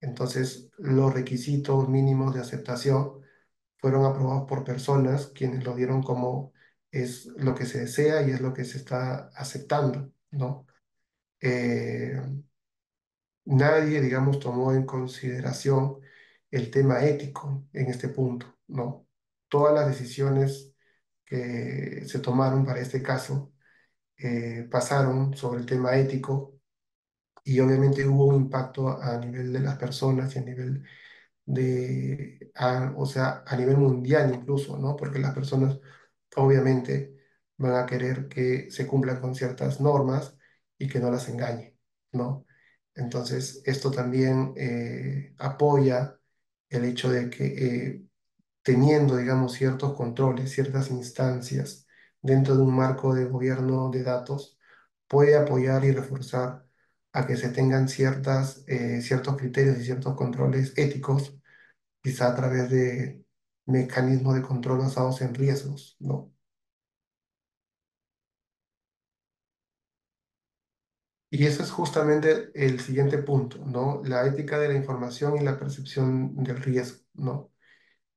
Entonces, los requisitos mínimos de aceptación fueron aprobados por personas quienes lo dieron como es lo que se desea y es lo que se está aceptando, ¿no? Eh, nadie, digamos, tomó en consideración el tema ético en este punto, ¿no? Todas las decisiones que se tomaron para este caso eh, pasaron sobre el tema ético y obviamente hubo un impacto a nivel de las personas y a nivel de, a, o sea, a nivel mundial incluso, ¿no? Porque las personas obviamente van a querer que se cumplan con ciertas normas y que no las engañe, ¿no? Entonces, esto también eh, apoya el hecho de que eh, teniendo, digamos, ciertos controles, ciertas instancias dentro de un marco de gobierno de datos, puede apoyar y reforzar a que se tengan ciertas, eh, ciertos criterios y ciertos controles éticos, quizá a través de mecanismos de control basados en riesgos, ¿no? Y ese es justamente el siguiente punto, ¿no? La ética de la información y la percepción del riesgo, ¿no?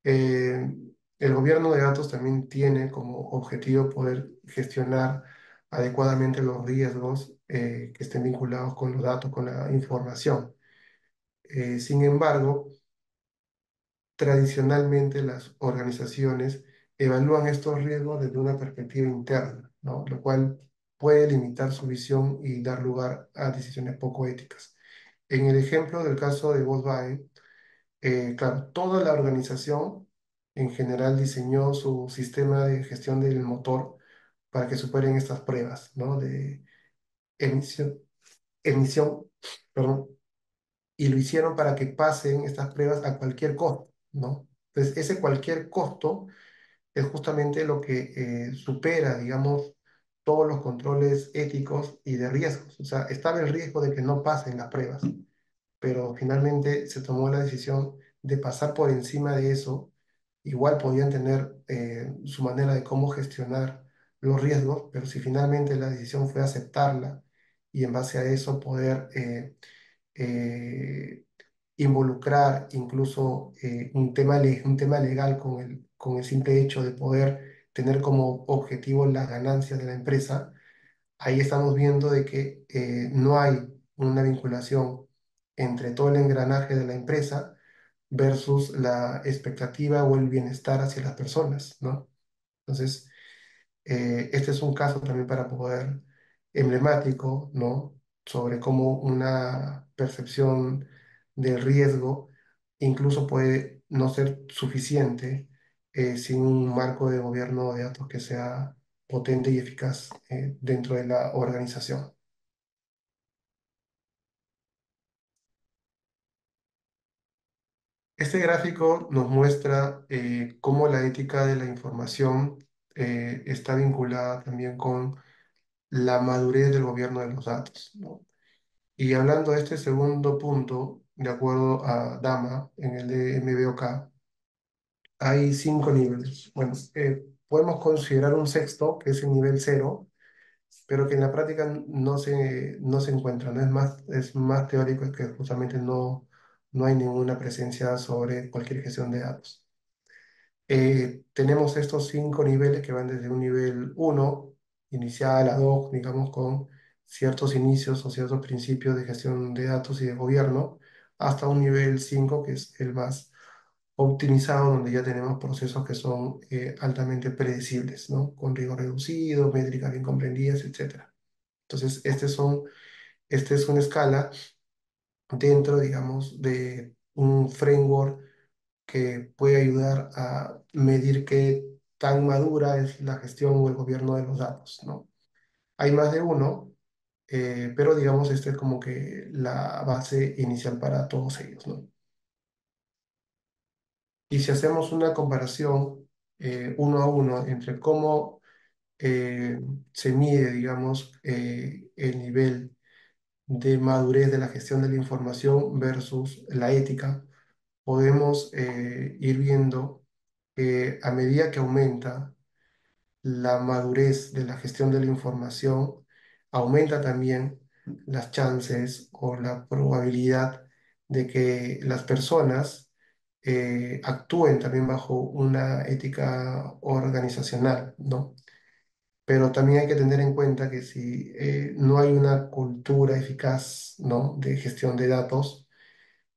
Eh, el gobierno de datos también tiene como objetivo poder gestionar adecuadamente los riesgos eh, que estén vinculados con los datos, con la información. Eh, sin embargo, tradicionalmente las organizaciones evalúan estos riesgos desde una perspectiva interna, ¿no? Lo cual puede limitar su visión y dar lugar a decisiones poco éticas. En el ejemplo del caso de Volkswagen, eh, claro, toda la organización en general diseñó su sistema de gestión del motor para que superen estas pruebas, ¿no? De emisión, emisión, perdón, y lo hicieron para que pasen estas pruebas a cualquier costo, ¿no? Entonces, ese cualquier costo es justamente lo que eh, supera, digamos, todos los controles éticos y de riesgos. O sea, estaba el riesgo de que no pasen las pruebas, pero finalmente se tomó la decisión de pasar por encima de eso. Igual podían tener eh, su manera de cómo gestionar los riesgos, pero si finalmente la decisión fue aceptarla y en base a eso poder eh, eh, involucrar incluso eh, un tema, un tema legal con el, con el simple hecho de poder tener como objetivo las ganancias de la empresa, ahí estamos viendo de que eh, no hay una vinculación entre todo el engranaje de la empresa versus la expectativa o el bienestar hacia las personas, ¿no? Entonces, eh, este es un caso también para poder emblemático, ¿no? Sobre cómo una percepción del riesgo incluso puede no ser suficiente Eh, sin un marco de gobierno de datos que sea potente y eficaz eh, dentro de la organización. Este gráfico nos muestra eh, cómo la ética de la información eh, está vinculada también con la madurez del gobierno de los datos, ¿no? Y hablando de este segundo punto, de acuerdo a DAMA, en el D M B O K, hay cinco niveles. Bueno, eh, podemos considerar un sexto, que es el nivel cero, pero que en la práctica no se, no se encuentra, ¿no? Es más, es más teórico, es que justamente no, no hay ninguna presencia sobre cualquier gestión de datos. Eh, tenemos estos cinco niveles que van desde un nivel uno, inicial, ad hoc, digamos, con ciertos inicios o ciertos principios de gestión de datos y de gobierno, hasta un nivel cinco, que es el más optimizado, donde ya tenemos procesos que son eh, altamente predecibles, ¿no? Con rigor reducido, métricas bien comprendidas, etcétera. Entonces, este, son, este es una escala dentro, digamos, de un framework que puede ayudar a medir qué tan madura es la gestión o el gobierno de los datos, ¿no? Hay más de uno, eh, pero digamos, esta es como que la base inicial para todos ellos, ¿no? Y si hacemos una comparación eh, uno a uno entre cómo eh, se mide, digamos, eh, el nivel de madurez de la gestión de la información versus la ética, podemos eh, ir viendo que a medida que aumenta la madurez de la gestión de la información, aumenta también las chances o la probabilidad de que las personas eh, actúen también bajo una ética organizacional, ¿no? Pero también hay que tener en cuenta que si eh, no hay una cultura eficaz, ¿no?, de gestión de datos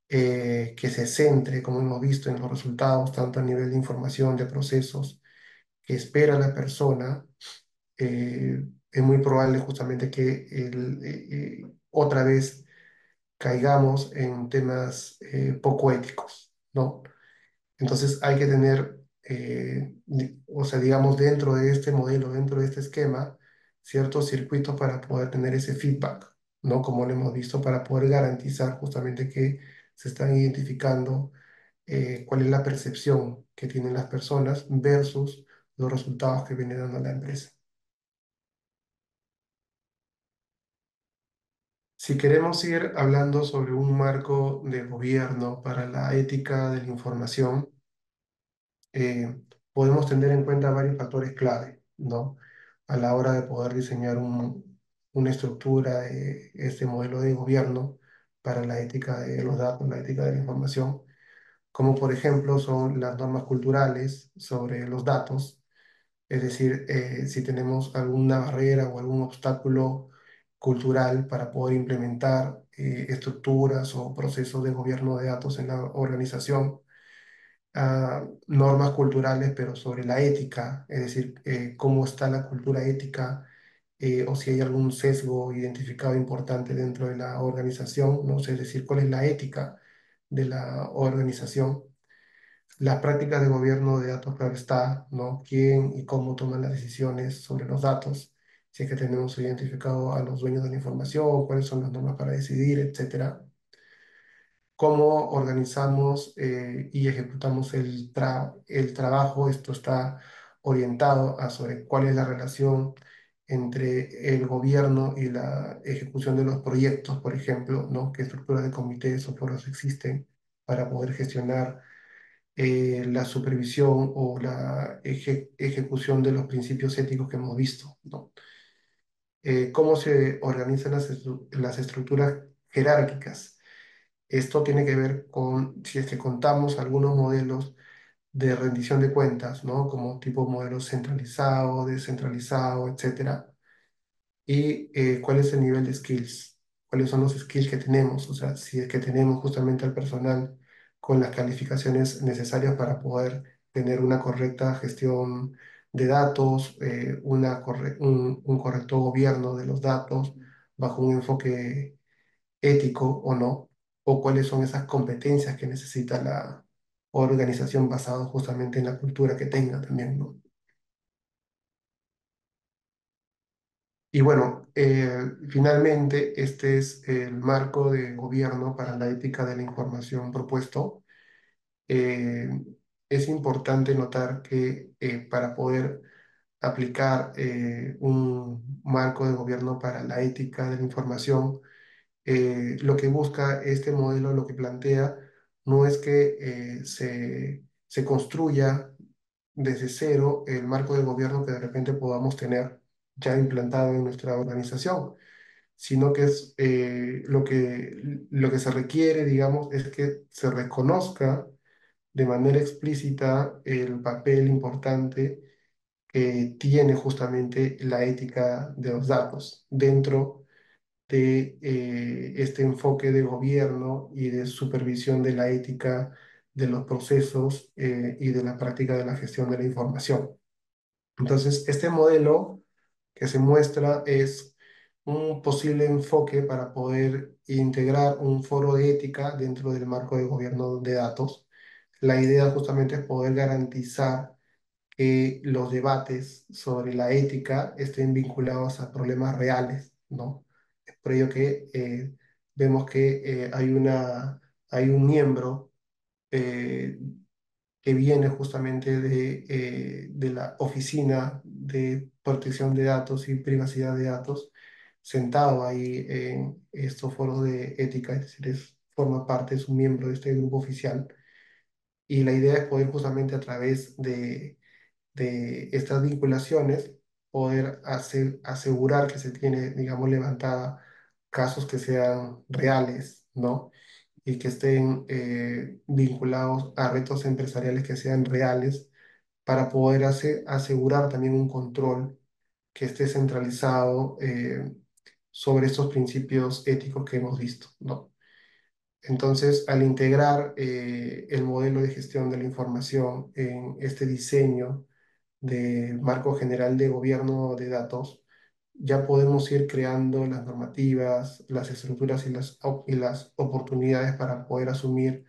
eh, que se centre, como hemos visto, en los resultados, tanto a nivel de información, de procesos que espera la persona, eh, es muy probable justamente que el, eh, eh, otra vez caigamos en temas eh, poco éticos, ¿no? Entonces hay que tener, eh, o sea, digamos, dentro de este modelo, dentro de este esquema, ciertos circuitos para poder tener ese feedback, ¿no? Como lo hemos visto, para poder garantizar justamente que se están identificando eh, cuál es la percepción que tienen las personas versus los resultados que viene dando la empresa. Si queremos ir hablando sobre un marco de gobierno para la ética de la información, eh, podemos tener en cuenta varios factores clave, ¿no?, a la hora de poder diseñar un, una estructura de este modelo de gobierno para la ética de los datos, la ética de la información, como por ejemplo son las normas culturales sobre los datos. Es decir, eh, si tenemos alguna barrera o algún obstáculo cultural para poder implementar eh, estructuras o procesos de gobierno de datos en la organización, uh, normas culturales, pero sobre la ética, es decir, eh, cómo está la cultura ética eh, o si hay algún sesgo identificado importante dentro de la organización, ¿no? Es decir, cuál es la ética de la organización. Las prácticas de gobierno de datos, claro está, ¿no? Quién y cómo toman las decisiones sobre los datos, si es que tenemos identificado a los dueños de la información, cuáles son las normas para decidir, etcétera. Cómo organizamos eh, y ejecutamos el, tra el trabajo, esto está orientado a sobre cuál es la relación entre el gobierno y la ejecución de los proyectos, por ejemplo, ¿no? Qué estructuras de comités o foros existen para poder gestionar Eh, la supervisión o la eje ejecución de los principios éticos que hemos visto, ¿no? Eh, cómo se organizan las, estru las estructuras jerárquicas. Esto tiene que ver con si es que contamos algunos modelos de rendición de cuentas, ¿no?, como tipo modelo centralizado, descentralizado, etcétera. Y eh, cuál es el nivel de skills, cuáles son los skills que tenemos, o sea, si es que tenemos justamente al personal con las calificaciones necesarias para poder tener una correcta gestión de datos, eh, una corre un, un correcto gobierno de los datos bajo un enfoque ético o no, o cuáles son esas competencias que necesita la organización basado justamente en la cultura que tenga también, ¿no? Y bueno, eh, finalmente, este es el marco de gobierno para la ética de la información propuesto. Eh, es importante notar que eh, para poder aplicar eh, un marco de gobierno para la ética de la información, eh, lo que busca este modelo, lo que plantea, no es que eh, se, se construya desde cero el marco de gobierno que de repente podamos tener ya implantado en nuestra organización, sino que es eh, lo que, lo que se requiere, digamos, es que se reconozca de manera explícita el papel importante que tiene justamente la ética de los datos dentro de eh, este enfoque de gobierno y de supervisión de la ética de los procesos eh, y de la práctica de la gestión de la información. Entonces, este modelo que se muestra es un posible enfoque para poder integrar un foro de ética dentro del marco de gobierno de datos. La idea justamente es poder garantizar que los debates sobre la ética estén vinculados a problemas reales, ¿no? Es por ello que eh, vemos que eh, hay, una, hay un miembro eh, que viene justamente de, eh, de la Oficina de Protección de Datos y Privacidad de Datos, sentado ahí en estos foros de ética, es decir, es, forma parte, es un miembro de este grupo oficial, y la idea es poder justamente a través de, de estas vinculaciones poder hacer, asegurar que se tiene, digamos, levantada casos que sean reales, ¿no? Y que estén eh, vinculados a retos empresariales que sean reales, para poder hacer, asegurar también un control que esté centralizado eh, sobre estos principios éticos que hemos visto, ¿no? Entonces, al integrar eh, el modelo de gestión de la información en este diseño de marco general de gobierno de datos, ya podemos ir creando las normativas, las estructuras y las, y las oportunidades para poder asumir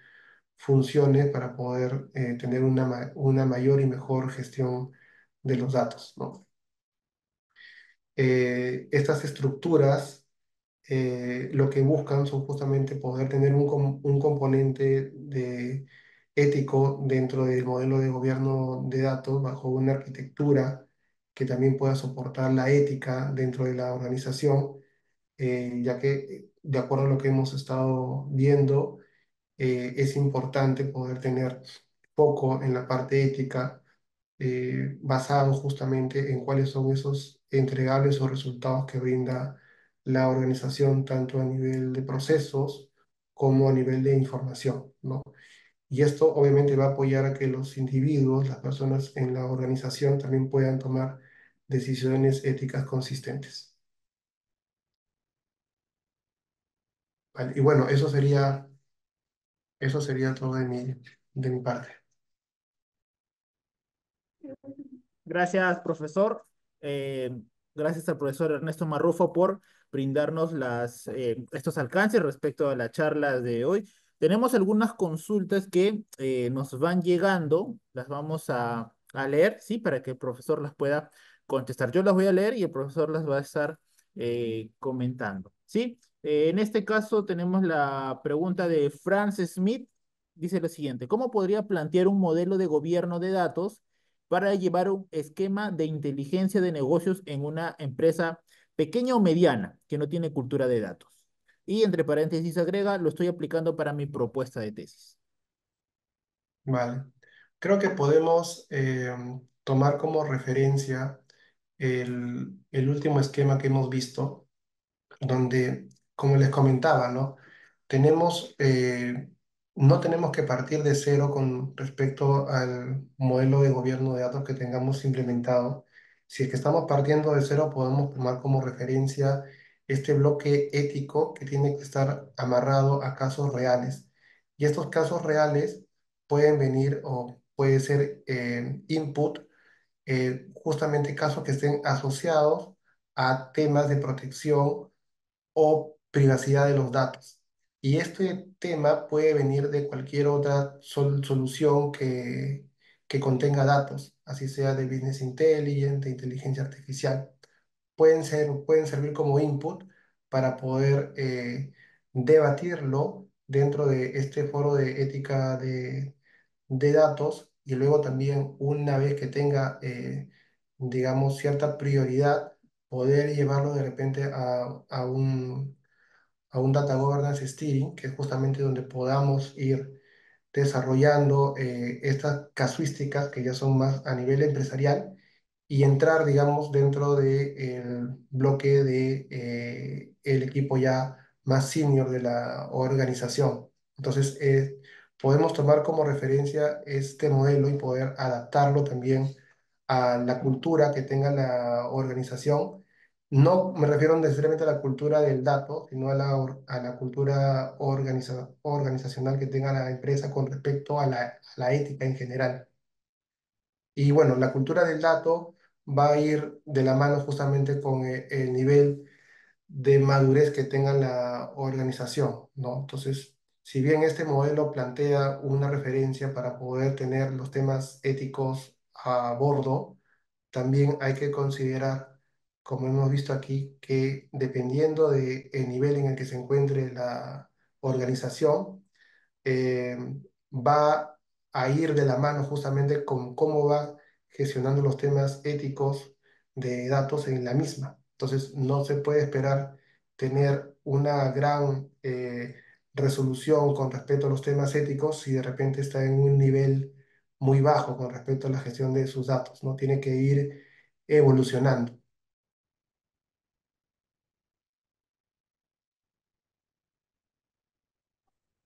funciones, para poder eh, tener una, una mayor y mejor gestión de los datos, ¿no? Eh, estas estructuras eh, lo que buscan son justamente poder tener un, un componente de, ético dentro del modelo de gobierno de datos bajo una arquitectura que también pueda soportar la ética dentro de la organización, eh, ya que, de acuerdo a lo que hemos estado viendo, eh, es importante poder tener foco en la parte ética, eh, basado justamente en cuáles son esos entregables o resultados que brinda la organización, tanto a nivel de procesos como a nivel de información, ¿no? Y esto obviamente va a apoyar a que los individuos, las personas en la organización, también puedan tomar decisiones éticas consistentes. Vale, y bueno, eso sería, eso sería todo de mi, de mi parte. Gracias, profesor. Eh, gracias al profesor Ernesto Marrufo por brindarnos las, eh, estos alcances respecto a la charla de hoy. Tenemos algunas consultas que eh, nos van llegando, las vamos a, a leer, ¿sí? Para que el profesor las pueda contestar. Yo las voy a leer y el profesor las va a estar eh, comentando, ¿sí? Eh, en este caso tenemos la pregunta de Francis Smith, dice lo siguiente: ¿cómo podría plantear un modelo de gobierno de datos para llevar un esquema de inteligencia de negocios en una empresa pequeña o mediana que no tiene cultura de datos? Y entre paréntesis agrega, lo estoy aplicando para mi propuesta de tesis. Vale. Creo que podemos eh, tomar como referencia el, el último esquema que hemos visto, donde, como les comentaba, ¿no? Tenemos, eh, no tenemos que partir de cero con respecto al modelo de gobierno de datos que tengamos implementado. Si es que estamos partiendo de cero, podemos tomar como referencia este bloque ético que tiene que estar amarrado a casos reales. Y estos casos reales pueden venir o puede ser eh, input, eh, justamente casos que estén asociados a temas de protección o privacidad de los datos. Y este tema puede venir de cualquier otra sol solución que, que contenga datos, así sea de business intelligence, de inteligencia artificial. Pueden ser, pueden servir como input para poder eh, debatirlo dentro de este foro de ética de, de datos, y luego también, una vez que tenga, eh, digamos, cierta prioridad, poder llevarlo de repente a, a, un, a un Data Governance Steering, que es justamente donde podamos ir desarrollando eh, estas casuísticas que ya son más a nivel empresarial, y entrar, digamos, dentro del bloque de, eh, el equipo ya más senior de la organización. Entonces, eh, podemos tomar como referencia este modelo y poder adaptarlo también a la cultura que tenga la organización. No me refiero necesariamente a la cultura del dato, sino a la, a la cultura organiza, organizacional que tenga la empresa con respecto a la, a la ética en general. Y bueno, la cultura del dato va a ir de la mano justamente con el nivel de madurez que tenga la organización, ¿no? Entonces, si bien este modelo plantea una referencia para poder tener los temas éticos a bordo, también hay que considerar, como hemos visto aquí, que dependiendo del nivel en el que se encuentre la organización, eh, va a ir de la mano justamente con cómo va gestionando los temas éticos de datos en la misma. Entonces, no se puede esperar tener una gran eh, resolución con respecto a los temas éticos si de repente está en un nivel muy bajo con respecto a la gestión de sus datos, ¿no? Tiene que ir evolucionando.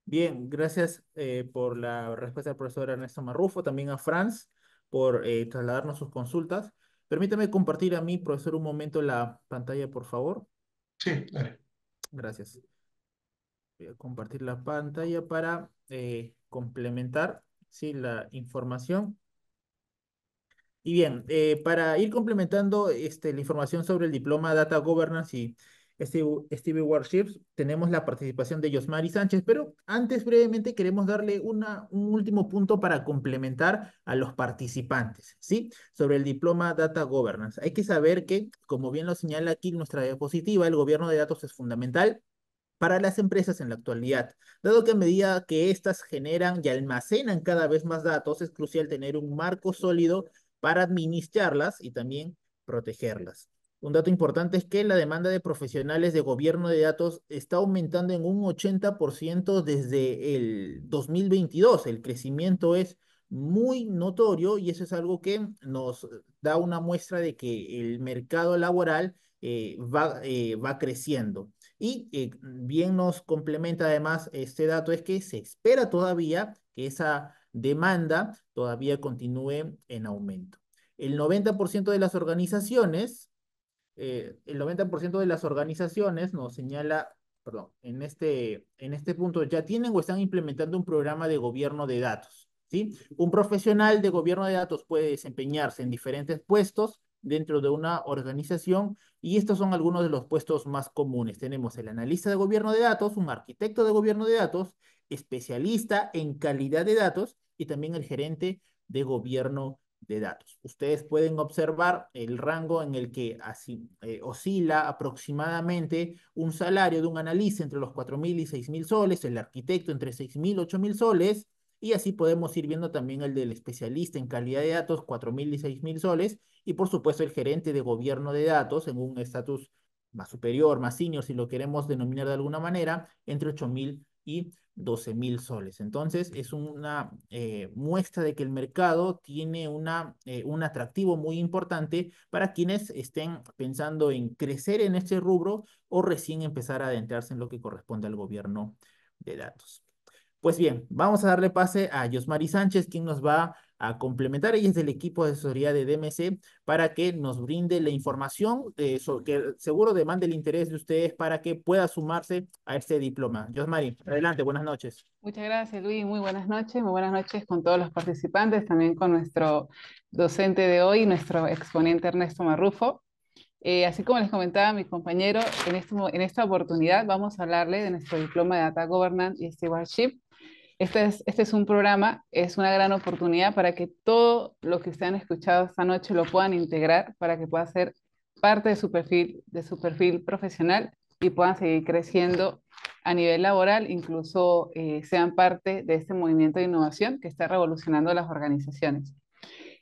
Bien, gracias eh, por la respuesta al profesor Ernesto Marrufo, también a Franz por eh, trasladarnos sus consultas. Permítame compartir a mí, profesor, un momento la pantalla, por favor. Sí, dale. Gracias. Voy a compartir la pantalla para eh, complementar, ¿sí?, la información. Y bien, eh, para ir complementando este, la información sobre el diploma Data Governance y Steve, Steve Warships, tenemos la participación de Yosmari Sánchez, pero antes brevemente queremos darle una, un último punto para complementar a los participantes, ¿sí?, sobre el diploma Data Governance. Hay que saber que, como bien lo señala aquí nuestra diapositiva, el gobierno de datos es fundamental para las empresas en la actualidad, dado que a medida que éstas generan y almacenan cada vez más datos, es crucial tener un marco sólido para administrarlas y también protegerlas. Un dato importante es que la demanda de profesionales de gobierno de datos está aumentando en un ochenta por ciento desde el dos mil veintidós. El crecimiento es muy notorio y eso es algo que nos da una muestra de que el mercado laboral eh, va, eh, va creciendo. Y eh, bien nos complementa además este dato es que se espera todavía que esa demanda todavía continúe en aumento. El noventa por ciento de las organizaciones... Eh, el noventa por ciento de las organizaciones nos señala, perdón, en este, en este punto ya tienen o están implementando un programa de gobierno de datos, ¿sí? Un profesional de gobierno de datos puede desempeñarse en diferentes puestos dentro de una organización y estos son algunos de los puestos más comunes. Tenemos el analista de gobierno de datos, un arquitecto de gobierno de datos, especialista en calidad de datos y también el gerente de gobierno de datos. de datos. Ustedes pueden observar el rango en el que así, eh, oscila aproximadamente un salario de un analista entre los cuatro mil y seis mil soles, el arquitecto entre seis mil y ocho mil soles, y así podemos ir viendo también el del especialista en calidad de datos, cuatro mil y seis mil soles, y por supuesto el gerente de gobierno de datos en un estatus más superior, más senior, si lo queremos denominar de alguna manera, entre ocho mil y doce mil soles. Entonces es una eh, muestra de que el mercado tiene una, eh, un atractivo muy importante para quienes estén pensando en crecer en este rubro o recién empezar a adentrarse en lo que corresponde al gobierno de datos. Pues bien, vamos a darle pase a Yosmari Sánchez, quien nos va a complementar. Ella es del equipo de asesoría de D M C para que nos brinde la información eh, sobre, que seguro demanda el interés de ustedes para que pueda sumarse a este diploma. Yosmari, adelante, buenas noches. Muchas gracias, Luis. Muy buenas noches. Muy buenas noches con todos los participantes, también con nuestro docente de hoy, nuestro exponente Ernesto Marrufo. Eh, así como les comentaba mi compañero, en, este, en esta oportunidad vamos a hablarle de nuestro diploma de Data Governance y Stewardship. Este es, este es un programa, es una gran oportunidad para que todo lo que ustedes han escuchado esta noche lo puedan integrar, para que pueda ser parte de su perfil, de su perfil profesional y puedan seguir creciendo a nivel laboral, incluso eh, sean parte de este movimiento de innovación que está revolucionando las organizaciones.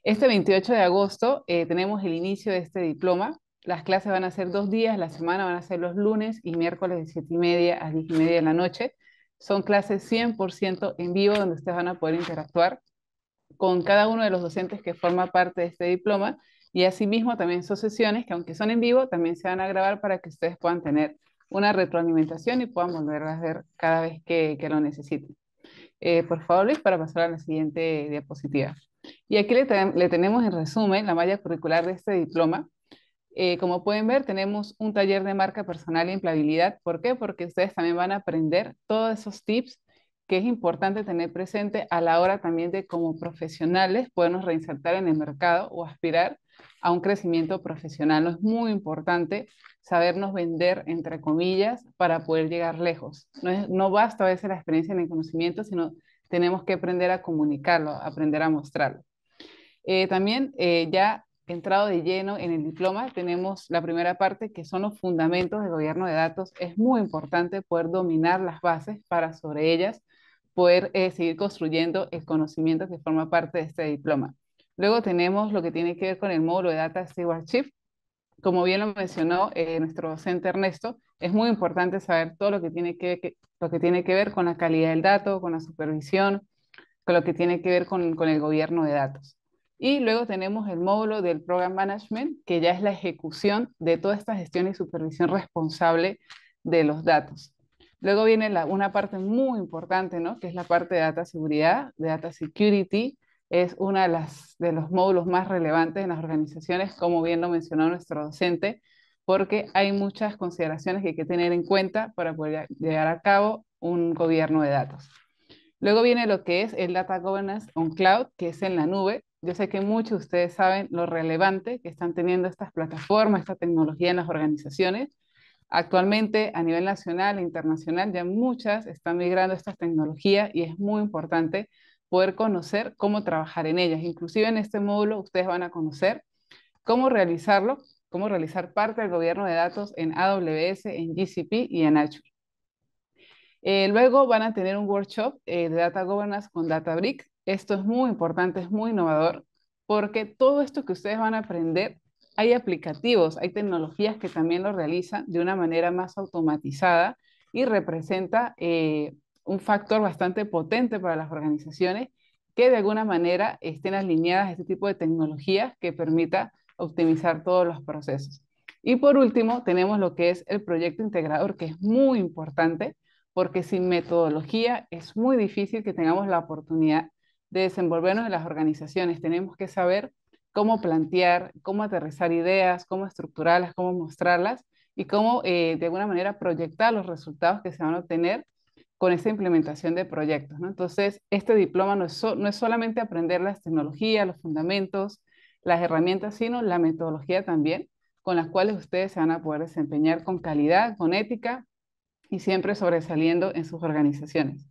Este veintiocho de agosto eh, tenemos el inicio de este diploma. Las clases van a ser dos días, la semana van a ser los lunes y miércoles de siete y media a diez y media de la noche. Son clases cien por ciento en vivo donde ustedes van a poder interactuar con cada uno de los docentes que forma parte de este diploma y asimismo también son sesiones que aunque son en vivo también se van a grabar para que ustedes puedan tener una retroalimentación y puedan volverlas a ver cada vez que, que lo necesiten. Eh, por favor, Luis, para pasar a la siguiente diapositiva. Y aquí le, te le tenemos en resumen la malla curricular de este diploma. Eh, como pueden ver, tenemos un taller de marca personal e empleabilidad. ¿Por qué? Porque ustedes también van a aprender todos esos tips que es importante tener presente a la hora también de como profesionales podernos reinsertar en el mercado o aspirar a un crecimiento profesional. Es muy importante sabernos vender, entre comillas, para poder llegar lejos. No, es, no basta a veces la experiencia en el conocimiento, sino tenemos que aprender a comunicarlo, aprender a mostrarlo. Eh, también eh, ya... entrado de lleno en el diploma, tenemos la primera parte que son los fundamentos del gobierno de datos. Es muy importante poder dominar las bases para sobre ellas poder eh, seguir construyendo el conocimiento que forma parte de este diploma. Luego tenemos lo que tiene que ver con el módulo de Data Stewardship. Como bien lo mencionó eh, nuestro docente Ernesto, es muy importante saber todo lo que, tiene que, que, lo que tiene que ver con la calidad del dato, con la supervisión, con lo que tiene que ver con, con el gobierno de datos. Y luego tenemos el módulo del Program Management, que ya es la ejecución de toda esta gestión y supervisión responsable de los datos. Luego viene la, una parte muy importante, ¿no?, que es la parte de Data Seguridad, de Data Security. Es uno de, las, de los módulos más relevantes en las organizaciones, como bien lo mencionó nuestro docente, porque hay muchas consideraciones que hay que tener en cuenta para poder llevar a cabo un gobierno de datos. Luego viene lo que es el Data Governance on Cloud, que es en la nube. Yo sé que muchos de ustedes saben lo relevante que están teniendo estas plataformas, esta tecnología en las organizaciones. Actualmente, a nivel nacional e internacional, ya muchas están migrando a estas tecnologías y es muy importante poder conocer cómo trabajar en ellas. Inclusive en este módulo ustedes van a conocer cómo realizarlo, cómo realizar parte del gobierno de datos en A W S, en G C P y en Azure. Eh, luego van a tener un workshop eh, de Data Governance con Databricks. Esto es muy importante, es muy innovador, porque todo esto que ustedes van a aprender, hay aplicativos, hay tecnologías que también lo realizan de una manera más automatizada y representa eh, un factor bastante potente para las organizaciones que de alguna manera estén alineadas a este tipo de tecnologías que permita optimizar todos los procesos. Y por último tenemos lo que es el proyecto integrador, que es muy importante porque sin metodología es muy difícil que tengamos la oportunidad de desenvolvernos en las organizaciones. Tenemos que saber cómo plantear, cómo aterrizar ideas, cómo estructurarlas, cómo mostrarlas y cómo eh, de alguna manera proyectar los resultados que se van a obtener con esta implementación de proyectos, ¿no? Entonces, este diploma no es, so, no es solamente aprender las tecnologías, los fundamentos, las herramientas, sino la metodología también, con las cuales ustedes se van a poder desempeñar con calidad, con ética y siempre sobresaliendo en sus organizaciones.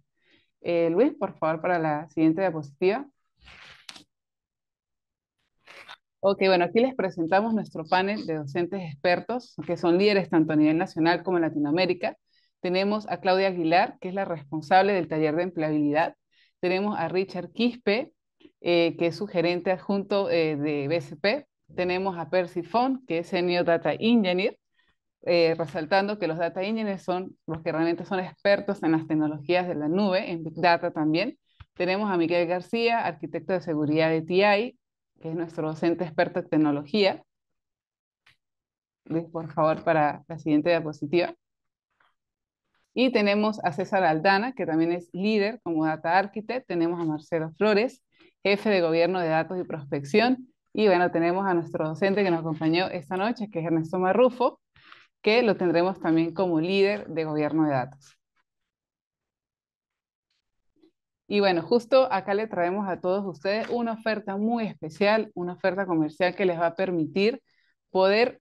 Eh, Luis, por favor, para la siguiente diapositiva. Ok, bueno, aquí les presentamos nuestro panel de docentes expertos, que son líderes tanto a nivel nacional como en Latinoamérica. Tenemos a Claudia Aguilar, que es la responsable del taller de empleabilidad. Tenemos a Richard Quispe, eh, que es su gerente adjunto eh, de B C P. Tenemos a Percy Font, que es Senior Data Engineer, eh, resaltando que los Data Engineers son los que realmente son expertos en las tecnologías de la nube, en Big Data también. Tenemos a Miguel García, arquitecto de seguridad de T I, que es nuestro docente experto en tecnología. Luis, por favor, para la siguiente diapositiva. Y tenemos a César Aldana, que también es líder como Data Architect. Tenemos a Marcelo Flores, jefe de Gobierno de Datos y Prospección. Y bueno, tenemos a nuestro docente que nos acompañó esta noche, que es Ernesto Marrufo, que lo tendremos también como líder de Gobierno de Datos. Y bueno, justo acá le traemos a todos ustedes una oferta muy especial, una oferta comercial que les va a permitir poder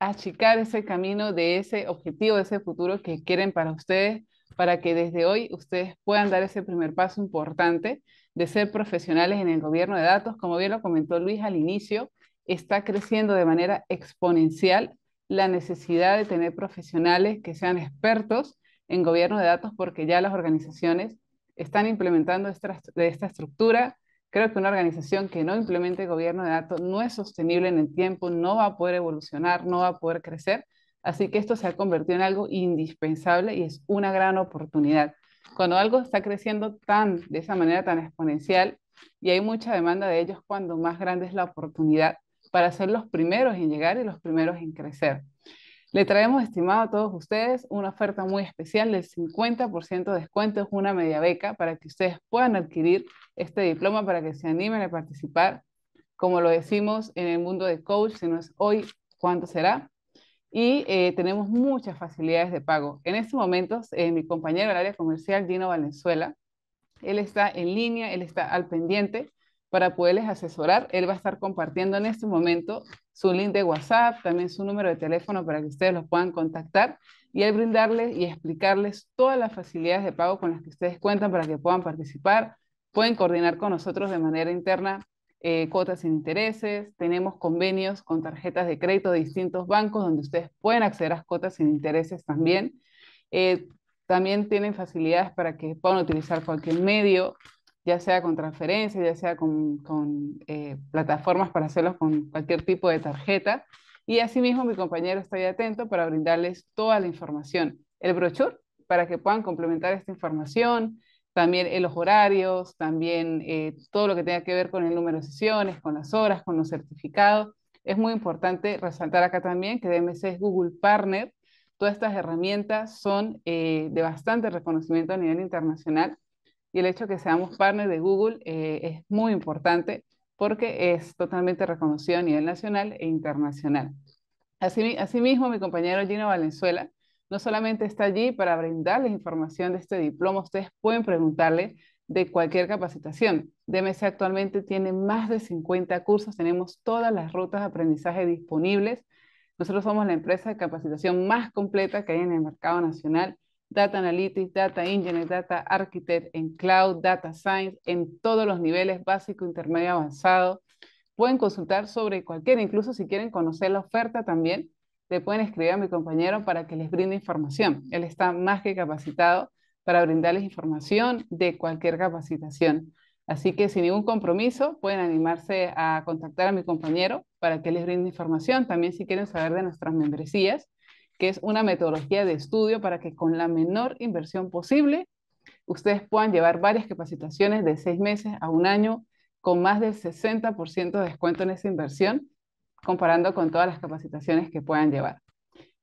achicar ese camino de ese objetivo, de ese futuro que quieren para ustedes, para que desde hoy ustedes puedan dar ese primer paso importante de ser profesionales en el gobierno de datos. Como bien lo comentó Luis al inicio, está creciendo de manera exponencial la necesidad de tener profesionales que sean expertos en gobierno de datos, porque ya las organizaciones están implementando esta, esta estructura. Creo que una organización que no implemente gobierno de datos no es sostenible en el tiempo, no va a poder evolucionar, no va a poder crecer. Así que esto se ha convertido en algo indispensable y es una gran oportunidad. Cuando algo está creciendo tan, de esa manera tan exponencial y hay mucha demanda de ellos, cuando más grande es la oportunidad para ser los primeros en llegar y los primeros en crecer. Le traemos, estimado a todos ustedes, una oferta muy especial del cincuenta por ciento de descuento, es una media beca para que ustedes puedan adquirir este diploma, para que se animen a participar. Como lo decimos en el mundo de coach, si no es hoy, ¿cuándo será? Y eh, tenemos muchas facilidades de pago. En estos momentos, eh, mi compañero del área comercial, Gino Valenzuela, él está en línea, él está al pendiente para poderles asesorar. Él va a estar compartiendo en este momento su link de WhatsApp, también su número de teléfono para que ustedes los puedan contactar y él brindarles y explicarles todas las facilidades de pago con las que ustedes cuentan para que puedan participar. Pueden coordinar con nosotros de manera interna eh, cuotas sin intereses. Tenemos convenios con tarjetas de crédito de distintos bancos donde ustedes pueden acceder a cuotas sin intereses también. Eh, También tienen facilidades para que puedan utilizar cualquier medio, ya sea con transferencias, ya sea con, con eh, plataformas para hacerlos con cualquier tipo de tarjeta. Y asimismo mi compañero está ahí atento para brindarles toda la información. El brochure para que puedan complementar esta información, también en los horarios, también eh, todo lo que tenga que ver con el número de sesiones, con las horas, con los certificados. Es muy importante resaltar acá también que D M C es Google Partner. Todas estas herramientas son eh, de bastante reconocimiento a nivel internacional, y el hecho de que seamos partner de Google eh, es muy importante porque es totalmente reconocido a nivel nacional e internacional. Así, asimismo, mi compañero Gino Valenzuela no solamente está allí para brindarles información de este diploma, ustedes pueden preguntarle de cualquier capacitación. D M C actualmente tiene más de cincuenta cursos, tenemos todas las rutas de aprendizaje disponibles. Nosotros somos la empresa de capacitación más completa que hay en el mercado nacional. Data Analytics, Data Engineer, Data Architect, en Cloud, Data Science, en todos los niveles, básico, intermedio, avanzado. Pueden consultar sobre cualquier, incluso si quieren conocer la oferta también, le pueden escribir a mi compañero para que les brinde información. Él está más que capacitado para brindarles información de cualquier capacitación. Así que sin ningún compromiso pueden animarse a contactar a mi compañero para que les brinde información. También si quieren saber de nuestras membresías, que es una metodología de estudio para que con la menor inversión posible ustedes puedan llevar varias capacitaciones de seis meses a un año con más del sesenta por ciento de descuento en esa inversión, comparando con todas las capacitaciones que puedan llevar.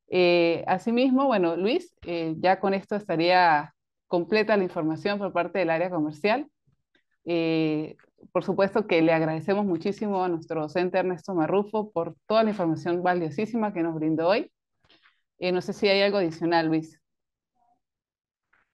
Eh, asimismo, bueno, Luis, eh, ya con esto estaría completa la información por parte del área comercial. Eh, por supuesto que le agradecemos muchísimo a nuestro docente Ernesto Marrufo por toda la información valiosísima que nos brindó hoy. Eh, no sé si hay algo adicional, Luis.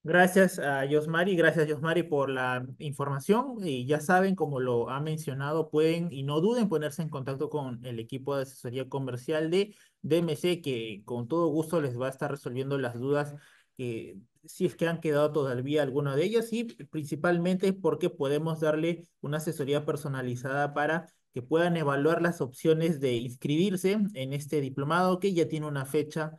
Gracias a Yosmari, gracias Yosmari por la información, y ya saben, como lo ha mencionado, pueden y no duden ponerse en contacto con el equipo de asesoría comercial de D M C, que con todo gusto les va a estar resolviendo las dudas que si es que han quedado todavía alguna de ellas, y principalmente porque podemos darle una asesoría personalizada para que puedan evaluar las opciones de inscribirse en este diplomado que ya tiene una fecha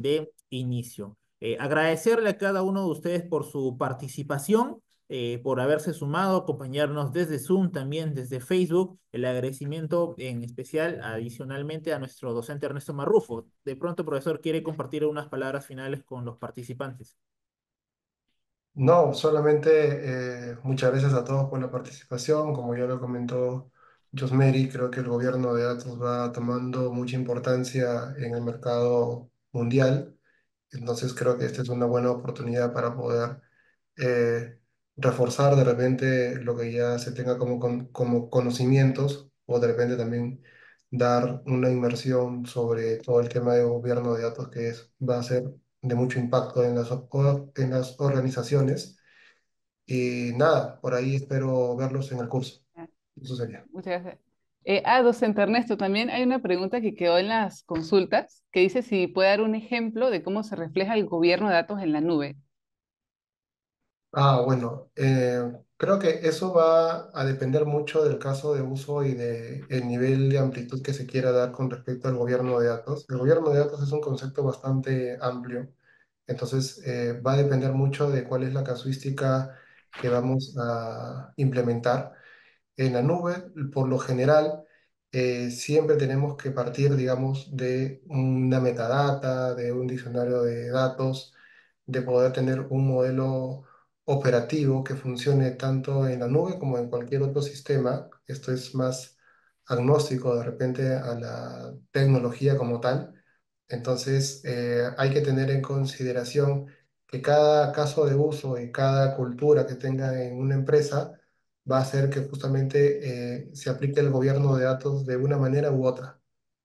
de inicio. Eh, agradecerle a cada uno de ustedes por su participación, eh, por haberse sumado, acompañarnos desde Zoom, también desde Facebook. El agradecimiento en especial adicionalmente a nuestro docente Ernesto Marrufo. De pronto, profesor, quiere compartir unas palabras finales con los participantes. No, solamente eh, muchas gracias a todos por la participación. Como ya lo comentó Yosmari, creo que el gobierno de datos va tomando mucha importancia en el mercado mundial. Entonces creo que esta es una buena oportunidad para poder eh, reforzar de repente lo que ya se tenga como, con, como conocimientos, o de repente también dar una inmersión sobre todo el tema de gobierno de datos, que es, va a ser de mucho impacto en las, en las organizaciones. Y nada, por ahí espero verlos en el curso. Eso sería. Muchas gracias. Eh, ah, docente Ernesto, también hay una pregunta que quedó en las consultas, que dice si puede dar un ejemplo de cómo se refleja el gobierno de datos en la nube. Ah, bueno, eh, creo que eso va a depender mucho del caso de uso y del nivel de amplitud que se quiera dar con respecto al gobierno de datos. El gobierno de datos es un concepto bastante amplio, entonces eh, va a depender mucho de cuál es la casuística que vamos a implementar. En la nube, por lo general, eh, siempre tenemos que partir, digamos, de una metadata, de un diccionario de datos, de poder tener un modelo operativo que funcione tanto en la nube como en cualquier otro sistema. Esto es más agnóstico de repente a la tecnología como tal. Entonces, eh, hay que tener en consideración que cada caso de uso y cada cultura que tenga en una empresa va a ser que justamente eh, se aplique el gobierno de datos de una manera u otra.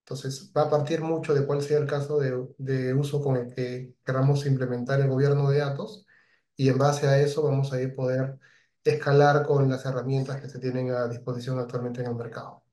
Entonces, va a partir mucho de cuál sea el caso de, de uso con el que queramos implementar el gobierno de datos, y en base a eso vamos a ir poder escalar con las herramientas que se tienen a disposición actualmente en el mercado.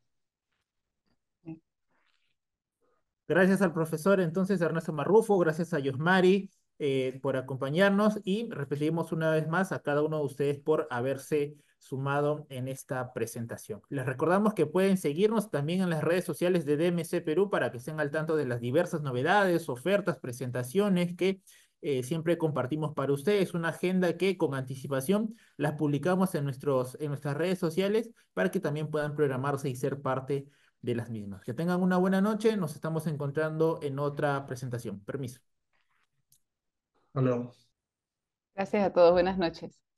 Gracias al profesor, entonces, Ernesto Marrufo, gracias a Yosmari eh, por acompañarnos, y repetimos una vez más a cada uno de ustedes por haberse sumado en esta presentación. Les recordamos que pueden seguirnos también en las redes sociales de D M C Perú para que estén al tanto de las diversas novedades, ofertas, presentaciones que eh, siempre compartimos para ustedes, una agenda que con anticipación las publicamos en, nuestros, en nuestras redes sociales para que también puedan programarse y ser parte de las mismas. Que tengan una buena noche, nos estamos encontrando en otra presentación. Permiso. Hello. Gracias a todos, buenas noches.